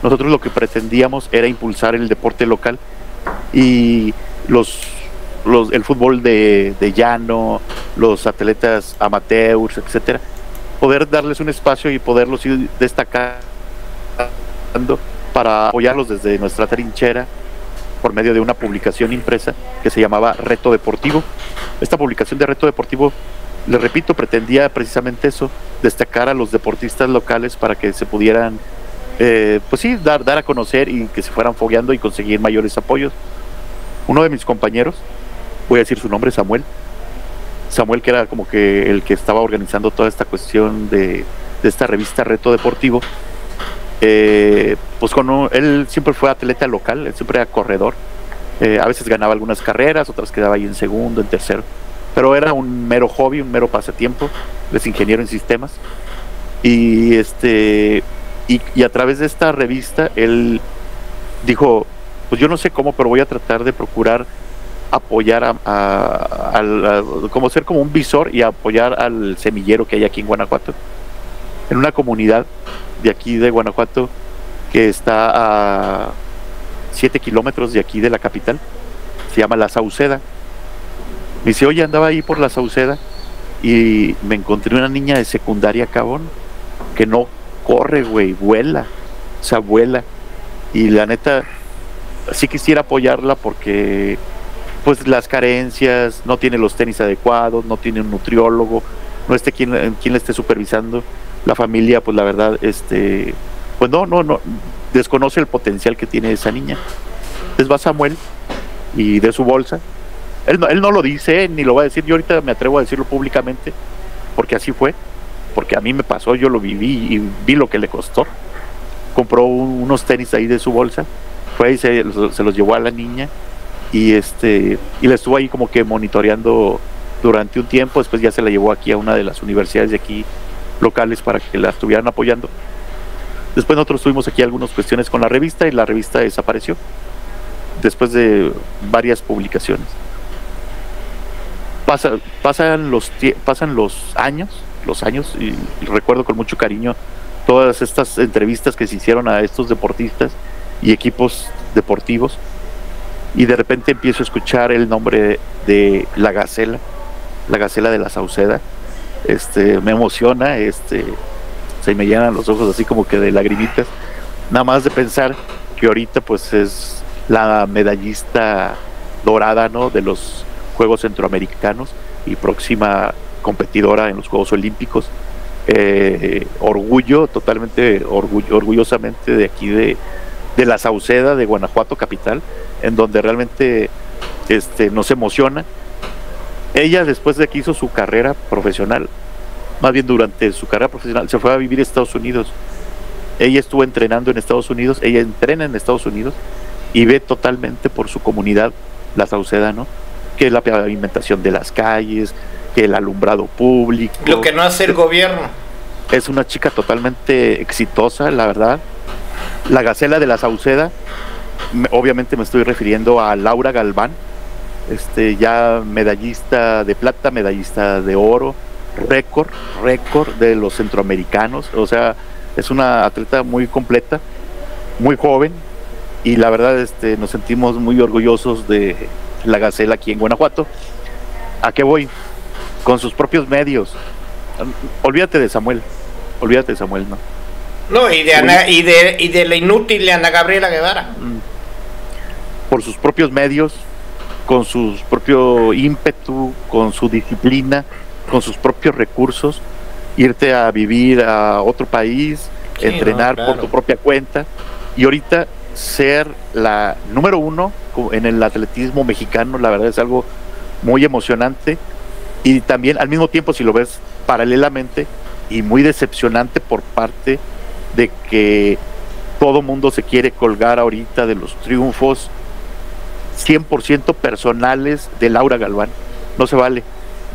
nosotros lo que pretendíamos era impulsar el deporte local y el fútbol de llano, los atletas amateurs, etcétera, poder darles un espacio y poderlos ir destacando para apoyarlos desde nuestra trinchera, por medio de una publicación impresa que se llamaba Reto Deportivo. Esta publicación de Reto Deportivo le repito, pretendía precisamente eso, destacar a los deportistas locales para que se pudieran, pues sí, dar a conocer y que se fueran fogueando y conseguir mayores apoyos. Uno de mis compañeros, voy a decir su nombre, Samuel, que era como que el que estaba organizando toda esta cuestión de esta revista Reto Deportivo, pues él siempre fue atleta local, él siempre era corredor, a veces ganaba algunas carreras, otras quedaba ahí en segundo, en tercero, pero era un mero hobby, un mero pasatiempo. Él es ingeniero en sistemas y, a través de esta revista él dijo, pues yo no sé cómo, pero voy a tratar de procurar apoyar como ser como un visor y apoyar al semillero que hay aquí en Guanajuato, en una comunidad de aquí de Guanajuato que está a 7 kilómetros de aquí de la capital, se llama La Sauceda. Me dice, oye, andaba ahí por La Sauceda y me encontré una niña de secundaria, cabrón, que no corre, güey, vuela, o sea, vuela, y la neta, sí quisiera apoyarla porque pues las carencias, no tiene los tenis adecuados, no tiene un nutriólogo, no esté quien le esté supervisando, la familia, pues la verdad, pues no, desconoce el potencial que tiene esa niña. Entonces va Samuel y de su bolsa, él no lo dice, ni lo va a decir, yo ahorita me atrevo a decirlo públicamente, porque así fue, porque a mí me pasó, yo lo viví y vi lo que le costó. Compró unos tenis ahí de su bolsa, fue y se los llevó a la niña, y la estuvo ahí como que monitoreando durante un tiempo. Después ya se la llevó aquí a una de las universidades de aquí locales para que la estuvieran apoyando. Después nosotros tuvimos aquí algunas cuestiones con la revista y la revista desapareció después de varias publicaciones. Pasan los años y recuerdo con mucho cariño todas estas entrevistas que se hicieron a estos deportistas y equipos deportivos, y de repente empiezo a escuchar el nombre de La Gacela, La Gacela de La Sauceda. Me emociona, se me llenan los ojos así como que de lagrimitas, nada más de pensar que ahorita pues es la medallista dorada, ¿no?, de los Juegos Centroamericanos y próxima competidora en los Juegos Olímpicos. Orgullo, totalmente orgullosamente de aquí de La Sauceda, de Guanajuato capital, en donde realmente nos emociona. Ella, después de que hizo su carrera profesional, más bien durante su carrera profesional, se fue a vivir a Estados Unidos. Ella estuvo entrenando en Estados Unidos, ella entrena en Estados Unidos y ve totalmente por su comunidad, La Sauceda, ¿no?, que es la pavimentación de las calles, que el alumbrado público, lo que no hace el gobierno. Es una chica totalmente exitosa, la verdad. La Gacela de La Sauceda, obviamente me estoy refiriendo a Laura Galván, ya medallista de plata, medallista de oro, récord de los centroamericanos. O sea, es una atleta muy completa, muy joven, y la verdad nos sentimos muy orgullosos de La Gacela aquí en Guanajuato. ¿A qué voy? Con sus propios medios. Olvídate de Samuel, ¿no? No, y de Ana, y de la inútil Ana Gabriela Guevara. Por sus propios medios, con su propio ímpetu, con su disciplina, con sus propios recursos, irte a vivir a otro país, sí, entrenar, no, claro, por tu propia cuenta, y ahorita ser la número uno en el atletismo mexicano. La verdad es algo muy emocionante, y también al mismo tiempo, si lo ves paralelamente, y muy decepcionante por parte de que todo mundo se quiere colgar ahorita de los triunfos 100% personales de Laura Galván. No se vale,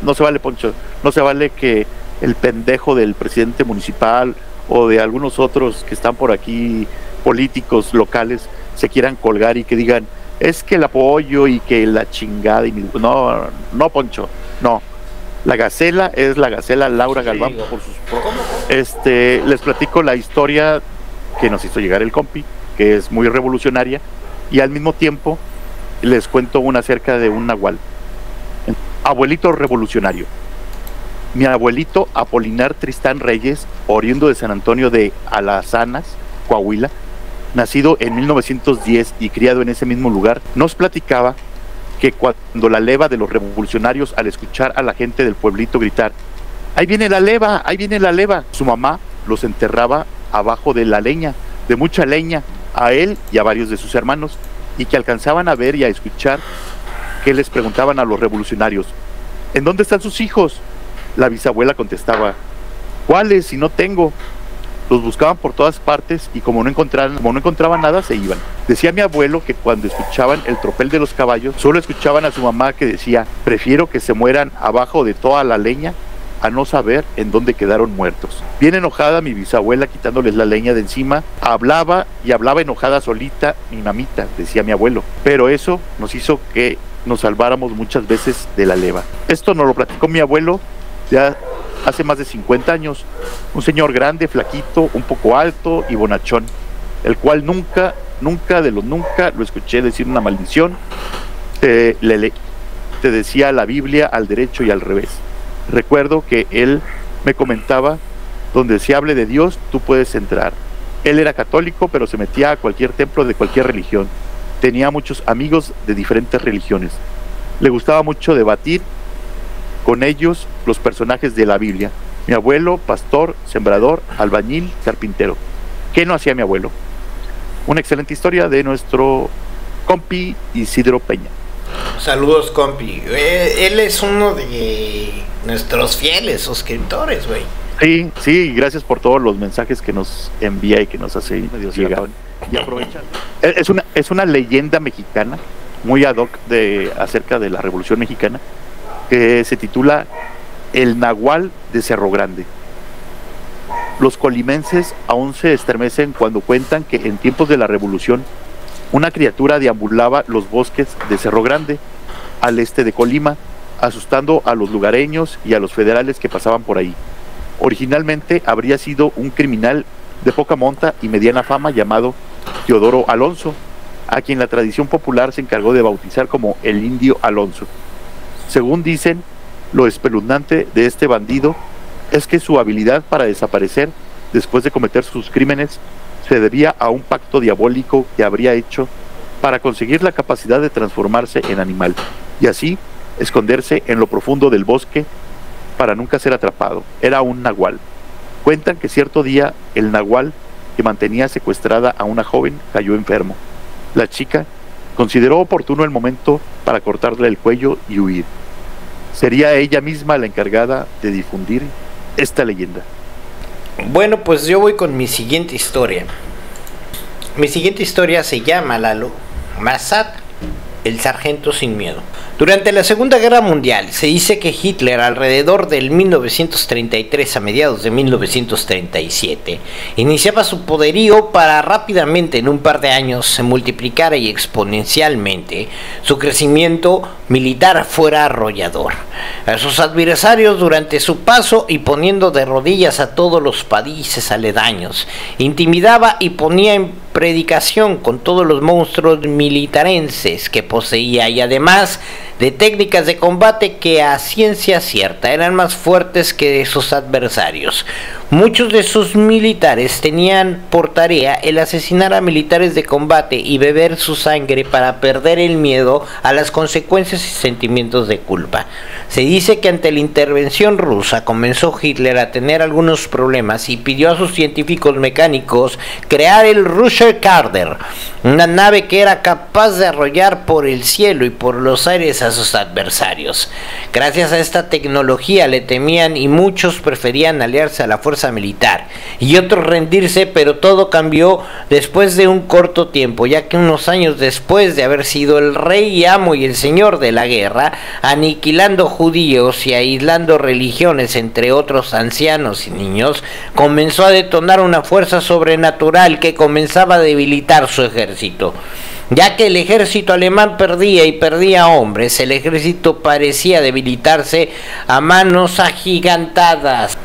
no se vale, Poncho, no se vale que el pendejo del presidente municipal o de algunos otros que están por aquí, políticos locales, se quieran colgar y que digan, es que el apoyo y que la chingada, y no, Poncho, no. La Gacela es La Gacela, Laura Galván, por sus... les platico la historia que nos hizo llegar el compi, que es muy revolucionaria, y al mismo tiempo les cuento una acerca de un nahual. Abuelito revolucionario. Mi abuelito Apolinar Tristán Reyes, oriundo de San Antonio de Alazanas, Coahuila, nacido en 1910 y criado en ese mismo lugar, nos platicaba que cuando la leva de los revolucionarios, al escuchar a la gente del pueblito gritar, ¡ahí viene la leva! ¡Ahí viene la leva! Su mamá los enterraba abajo de la leña, de mucha leña, a él y a varios de sus hermanos, y que alcanzaban a ver y a escuchar que les preguntaban a los revolucionarios, ¿en dónde están sus hijos? La bisabuela contestaba, ¿cuáles si no tengo? Los buscaban por todas partes y como no encontraban nada, se iban. Decía mi abuelo que cuando escuchaban el tropel de los caballos, solo escuchaban a su mamá que decía, prefiero que se mueran abajo de toda la leña a no saber en dónde quedaron muertos. Bien enojada mi bisabuela, quitándoles la leña de encima, hablaba y hablaba enojada solita, mi mamita, decía mi abuelo. Pero eso nos hizo que nos salváramos muchas veces de la leva. Esto nos lo platicó mi abuelo ya hace más de 50 años, un señor grande, flaquito, un poco alto y bonachón, el cual nunca lo escuché decir una maldición. Te decía la Biblia al derecho y al revés. Recuerdo que él me comentaba, donde se hable de Dios, tú puedes entrar. Él era católico, pero se metía a cualquier templo de cualquier religión. Tenía muchos amigos de diferentes religiones. Le gustaba mucho debatir con ellos los personajes de la Biblia. Mi abuelo, pastor, sembrador, albañil, carpintero. ¿Qué no hacía mi abuelo? Una excelente historia de nuestro compi Isidro Peña. Saludos, compi. Él es uno de nuestros fieles suscriptores, güey. Sí, sí, gracias por todos los mensajes que nos envía y que nos hace llegar. Y aprovechar. Es una leyenda mexicana, muy ad hoc acerca de la Revolución Mexicana, que se titula El Nahual de Cerro Grande. Los colimenses aún se estremecen cuando cuentan que en tiempos de la Revolución una criatura deambulaba los bosques de Cerro Grande, al este de Colima, asustando a los lugareños y a los federales que pasaban por ahí. Originalmente habría sido un criminal de poca monta y mediana fama llamado Teodoro Alonso, a quien la tradición popular se encargó de bautizar como el Indio Alonso. Según dicen, lo espeluznante de este bandido es que su habilidad para desaparecer después de cometer sus crímenes se debía a un pacto diabólico que habría hecho para conseguir la capacidad de transformarse en animal y así esconderse en lo profundo del bosque para nunca ser atrapado. Era un nahual. Cuentan que cierto día el nahual que mantenía secuestrada a una joven cayó enfermo. La chica consideró oportuno el momento para cortarle el cuello y huir. Sería ella misma la encargada de difundir esta leyenda. Bueno, pues yo voy con mi siguiente historia. Mi siguiente historia se llama, Lalo, Massat, el sargento sin miedo. Durante la Segunda Guerra Mundial se dice que Hitler, alrededor del 1933 a mediados de 1937, iniciaba su poderío para rápidamente en un par de años se multiplicara y exponencialmente su crecimiento militar fuera arrollador. A sus adversarios durante su paso y poniendo de rodillas a todos los países aledaños, intimidaba y ponía en predicación con todos los monstruos militarenses que poseía y además de técnicas de combate que a ciencia cierta eran más fuertes que sus adversarios. Muchos de sus militares tenían por tarea el asesinar a militares de combate y beber su sangre para perder el miedo a las consecuencias y sentimientos de culpa. Se dice que ante la intervención rusa comenzó Hitler a tener algunos problemas y pidió a sus científicos mecánicos crear el Rusher Carder, una nave que era capaz de arrollar por el cielo y por los aires a sus adversarios. Gracias a esta tecnología le temían y muchos preferían aliarse a la fuerza militar y otros rendirse, pero todo cambió después de un corto tiempo, ya que unos años después de haber sido el rey y amo y el señor de la guerra, aniquilando judíos y aislando religiones, entre otros ancianos y niños, comenzó a detonar una fuerza sobrenatural que comenzaba a debilitar su ejército. Ya que el ejército alemán perdía y perdía hombres, el ejército parecía debilitarse a manos agigantadas.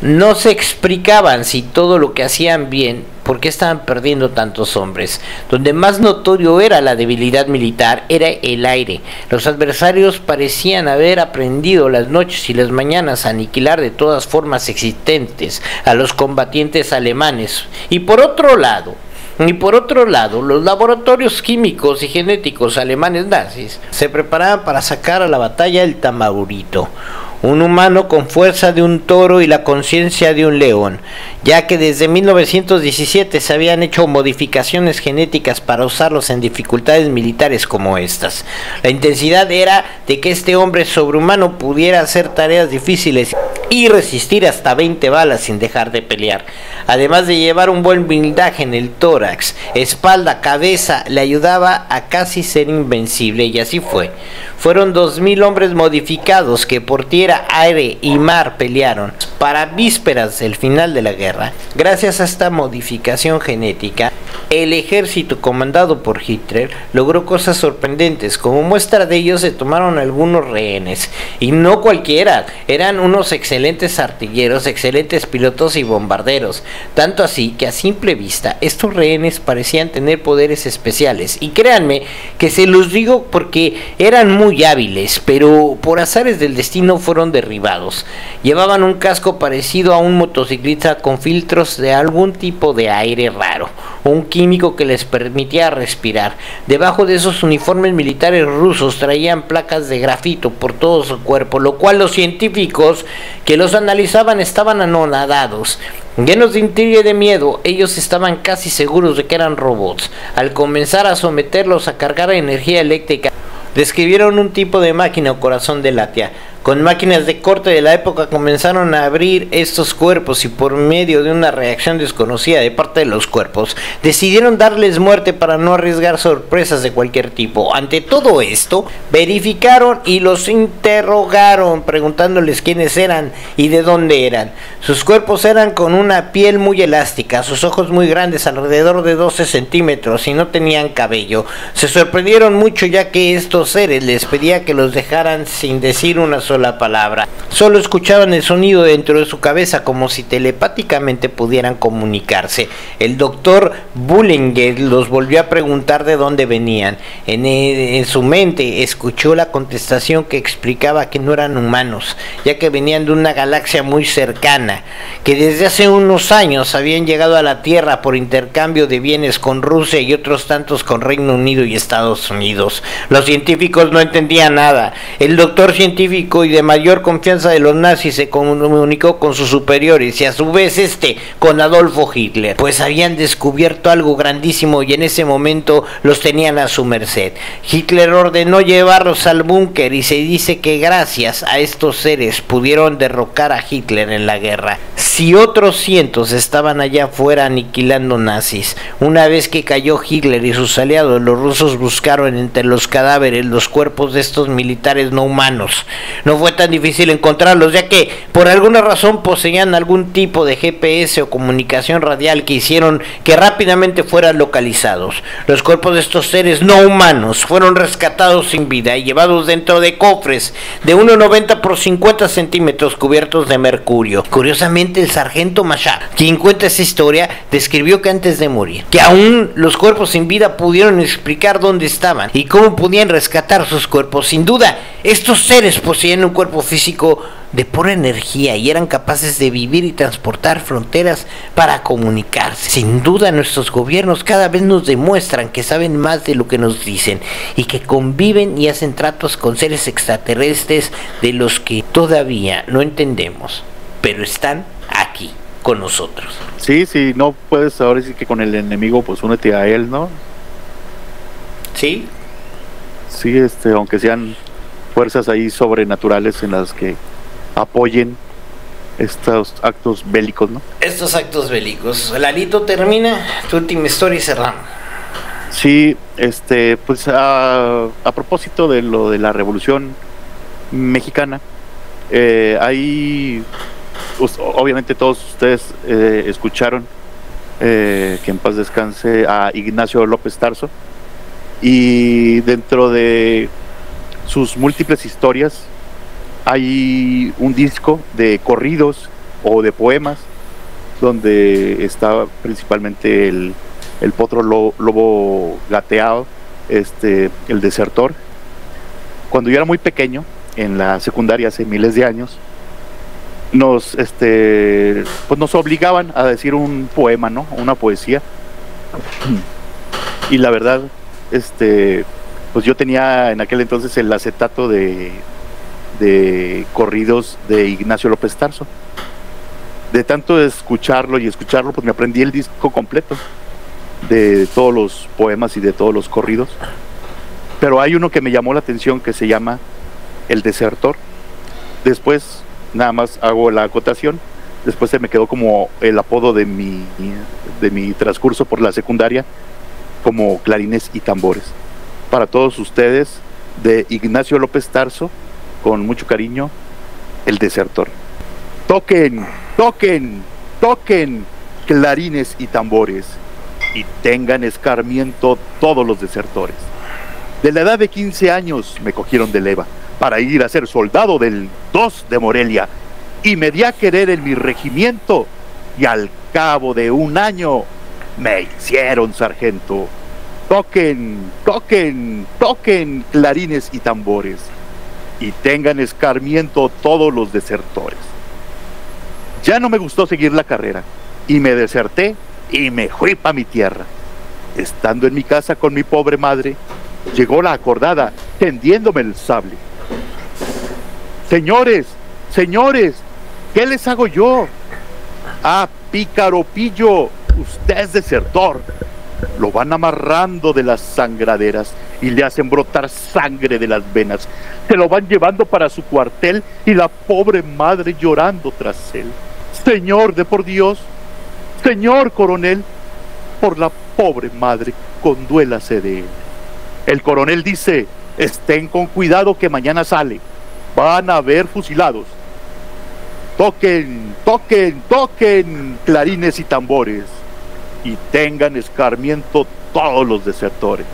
No se explicaban si todo lo que hacían bien, por qué estaban perdiendo tantos hombres. Donde más notorio era la debilidad militar era el aire. Los adversarios parecían haber aprendido las noches y las mañanas a aniquilar de todas formas existentes a los combatientes alemanes. Y por otro lado, Y por otro lado, los laboratorios químicos y genéticos alemanes nazis se preparaban para sacar a la batalla el Tamaurito, un humano con fuerza de un toro y la conciencia de un león, ya que desde 1917 se habían hecho modificaciones genéticas para usarlos en dificultades militares como estas. La intensidad era de que este hombre sobrehumano pudiera hacer tareas difíciles y resistir hasta 20 balas sin dejar de pelear, además de llevar un buen blindaje en el tórax, espalda, cabeza, le ayudaba a casi ser invencible, y así fue. Fueron 2000 hombres modificados que por tierra, aire y mar pelearon para vísperas del final de la guerra. Gracias a esta modificación genética, el ejército comandado por Hitler logró cosas sorprendentes. Como muestra de ello se tomaron algunos rehenes, y no cualquiera, eran unos excelentes artilleros, excelentes pilotos y bombarderos, tanto así que a simple vista estos rehenes parecían tener poderes especiales, y créanme que se los digo porque eran muy hábiles, pero por azares del destino fueron derribados. Llevaban un casco parecido a un motociclista con filtros de algún tipo de aire raro, un químico que les permitía respirar. Debajo de esos uniformes militares rusos traían placas de grafito por todo su cuerpo, lo cual los científicos que los analizaban estaban anonadados. Llenos de intriga y de miedo, ellos estaban casi seguros de que eran robots. Al comenzar a someterlos a cargar energía eléctrica, describieron un tipo de máquina o corazón de látea. Con máquinas de corte de la época comenzaron a abrir estos cuerpos, y por medio de una reacción desconocida de parte de los cuerpos decidieron darles muerte para no arriesgar sorpresas de cualquier tipo. Ante todo esto, verificaron y los interrogaron preguntándoles quiénes eran y de dónde eran. Sus cuerpos eran con una piel muy elástica, sus ojos muy grandes, alrededor de 12 centímetros, y no tenían cabello. Se sorprendieron mucho, ya que estos seres les pedía que los dejaran sin decir una sola palabra. Solo escuchaban el sonido dentro de su cabeza, como si telepáticamente pudieran comunicarse. El doctor Bullinger los volvió a preguntar de dónde venían. En su mente escuchó la contestación que explicaba que no eran humanos, ya que venían de una galaxia muy cercana, que desde hace unos años habían llegado a la Tierra por intercambio de bienes con Rusia y otros tantos con Reino Unido y Estados Unidos. Los científicos no entendían nada. El doctor científico y de mayor confianza de los nazis se comunicó con sus superiores, y a su vez con Adolfo Hitler, pues habían descubierto algo grandísimo y en ese momento los tenían a su merced. Hitler ordenó llevarlos al búnker, y se dice que gracias a estos seres pudieron derrocar a Hitler en la guerra. Si otros cientos estaban allá afuera aniquilando nazis, una vez que cayó Hitler y sus aliados, los rusos buscaron entre los cadáveres los cuerpos de estos militares no humanos. No fue tan difícil encontrarlos, ya que por alguna razón poseían algún tipo de GPS o comunicación radial que hicieron que rápidamente fueran localizados. Los cuerpos de estos seres no humanos fueron rescatados sin vida y llevados dentro de cofres de 1,90 por 50 centímetros cubiertos de mercurio. Curiosamente, el sargento Massat, quien cuenta esa historia, describió que antes de morir, que aún los cuerpos sin vida pudieron explicar dónde estaban y cómo podían rescatar sus cuerpos. Sin duda, estos seres poseían un cuerpo físico de pura energía y eran capaces de vivir y transportar fronteras para comunicarse. Sin duda, nuestros gobiernos cada vez nos demuestran que saben más de lo que nos dicen, y que conviven y hacen tratos con seres extraterrestres de los que todavía no entendemos, pero están aquí con nosotros. Sí, sí, no puedes ahora decir que con el enemigo, pues únete a él, ¿no? Sí. Sí, aunque sean fuerzas ahí sobrenaturales en las que apoyen estos actos bélicos, ¿no? Estos actos bélicos. Lalito, termina tu última historia y cerramos. Sí, pues a propósito de lo de la Revolución Mexicana, ahí pues, obviamente todos ustedes escucharon que en paz descanse a Ignacio López Tarso, y dentro de sus múltiples historias hay un disco de corridos o de poemas donde está principalmente el potro lobo gateado, el desertor. Cuando yo era muy pequeño, en la secundaria, hace miles de años, nos obligaban a decir un poema, ¿no? Una poesía, Y la verdad, pues yo tenía en aquel entonces el acetato de corridos de Ignacio López Tarso. De tanto de escucharlo y escucharlo, pues me aprendí el disco completo de todos los poemas y de todos los corridos. Pero hay uno que me llamó la atención que se llama El Desertor. Después, nada más hago la acotación, después se me quedó como el apodo de mi transcurso por la secundaria, como Clarines y Tambores. Para todos ustedes, de Ignacio López Tarso, con mucho cariño, El Desertor. Toquen, toquen, toquen, clarines y tambores, y tengan escarmiento todos los desertores. De la edad de 15 años me cogieron de leva para ir a ser soldado del 2 de Morelia, y me di a querer en mi regimiento, y al cabo de un año me hicieron sargento. Toquen, toquen, toquen, clarines y tambores, y tengan escarmiento todos los desertores. Ya no me gustó seguir la carrera, y me deserté y me fui para mi tierra. Estando en mi casa con mi pobre madre, llegó la acordada, tendiéndome el sable. Señores, señores, ¿qué les hago yo? Ah, pícaro pillo, usted es desertor. Lo van amarrando de las sangraderas y le hacen brotar sangre de las venas. Se lo van llevando para su cuartel y la pobre madre llorando tras él. Señor de por Dios, señor coronel, por la pobre madre, conduélase de él. El coronel dice, estén con cuidado que mañana sale, van a ver fusilados. Toquen, toquen, toquen, clarines y tambores, y tengan escarmiento todos los desertores.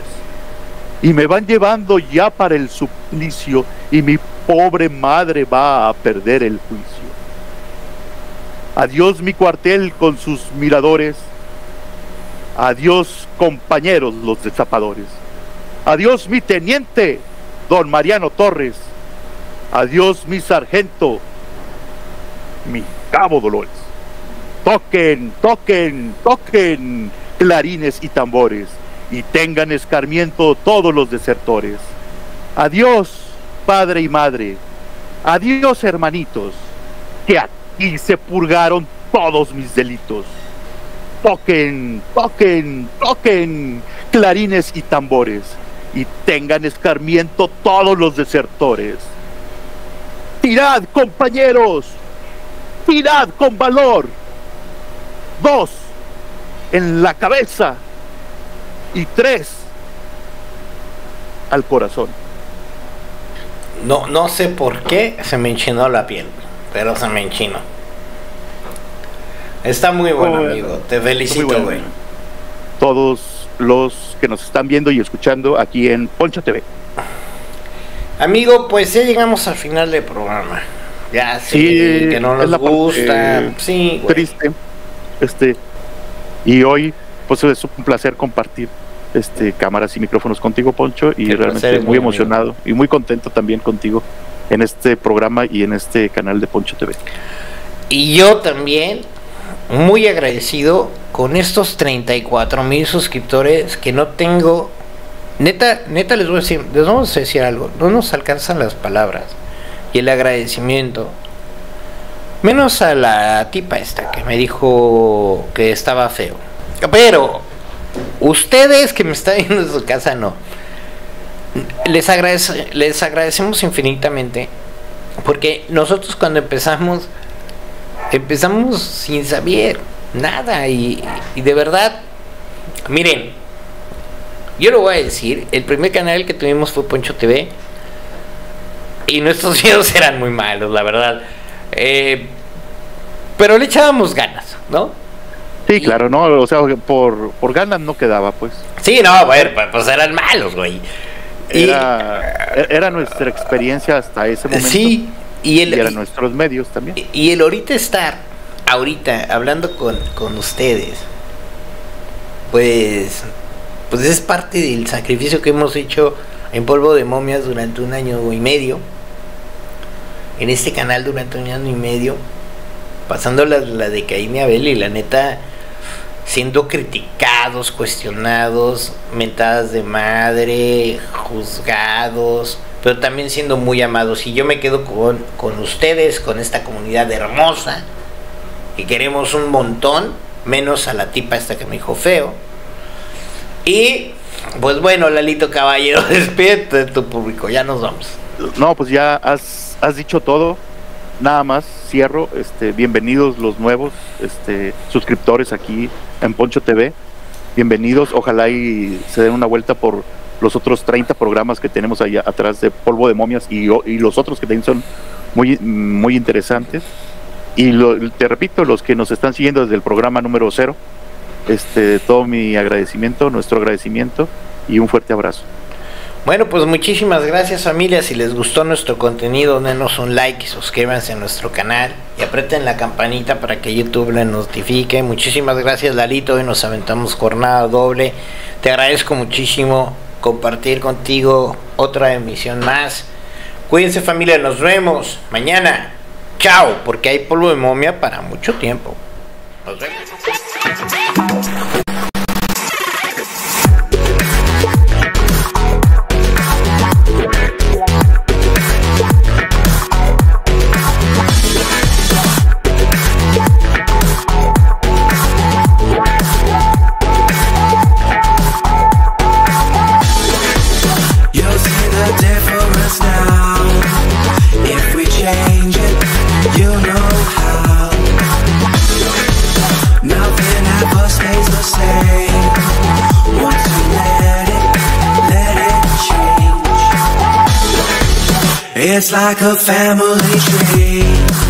Y me van llevando ya para el suplicio, y mi pobre madre va a perder el juicio. Adiós mi cuartel con sus miradores, adiós compañeros los destapadores, adiós mi teniente, don Mariano Torres, adiós mi sargento, mi cabo Dolores. Toquen, toquen, toquen, clarines y tambores, y tengan escarmiento todos los desertores. Adiós, padre y madre, adiós, hermanitos, que aquí se purgaron todos mis delitos. Toquen, toquen, toquen, clarines y tambores, y tengan escarmiento todos los desertores. Tirad, compañeros, tirad con valor. 2 en la cabeza y 3 al corazón. No sé por qué se me enchinó la piel, pero se me enchinó. Está muy bueno, amigo. Te felicito, güey. Bueno. Todos los que nos están viendo y escuchando aquí en Poncho TV. Amigo, pues ya llegamos al final del programa. Ya sí, que no nos gusta. Sí, güey. Triste. Y hoy pues es un placer compartir cámaras y micrófonos contigo, Poncho, y realmente muy emocionado y muy contento también contigo en este programa y en este canal de Poncho TV. Y yo también muy agradecido con estos 34,000 suscriptores que no tengo. Neta les voy a decir, les vamos a decir algo, no nos alcanzan las palabras y el agradecimiento. Menos a la tipa esta que me dijo que estaba feo. Pero ustedes que me están viendo en su casa, no. Les agradecemos infinitamente. Porque nosotros cuando empezamos sin saber nada. Y de verdad, miren, yo lo voy a decir, el primer canal que tuvimos fue Poncho TV. Y nuestros videos eran muy malos, la verdad. Pero le echábamos ganas, ¿no? Sí, y claro, ¿no? O sea, por ganas no quedaba, pues. Sí, no, pues eran malos, güey. Era nuestra experiencia hasta ese momento. Sí, y eran nuestros medios también. Y el ahorita estar hablando con ustedes, pues es parte del sacrificio que hemos hecho en Polvo de Momias durante un año y medio. En este canal durante un año y medio, pasando la de Caín y Abel, y la neta, siendo criticados, cuestionados, mentadas de madre, juzgados, pero también siendo muy amados. Y yo me quedo con ustedes, con esta comunidad hermosa, que queremos un montón, menos a la tipa esta que me dijo feo. Y pues bueno, Lalito Caballero, despídete de tu público, ya nos vamos. No, pues ya has dicho todo. Nada más, cierro, bienvenidos los nuevos suscriptores aquí en Poncho TV, bienvenidos, ojalá y se den una vuelta por los otros 30 programas que tenemos allá atrás de Polvo de Momias, y los otros que también son muy, muy interesantes, y te repito, los que nos están siguiendo desde el programa número 0, todo mi agradecimiento, nuestro agradecimiento, y un fuerte abrazo. Bueno, pues muchísimas gracias, familia. Si les gustó nuestro contenido, denos un like y suscríbanse a nuestro canal y aprieten la campanita para que YouTube les notifique. Muchísimas gracias, Lalito, hoy nos aventamos jornada doble. Te agradezco muchísimo compartir contigo otra emisión más. Cuídense, familia, nos vemos mañana. Chao, porque hay polvo de momia para mucho tiempo. Nos vemos. It's like a family tree.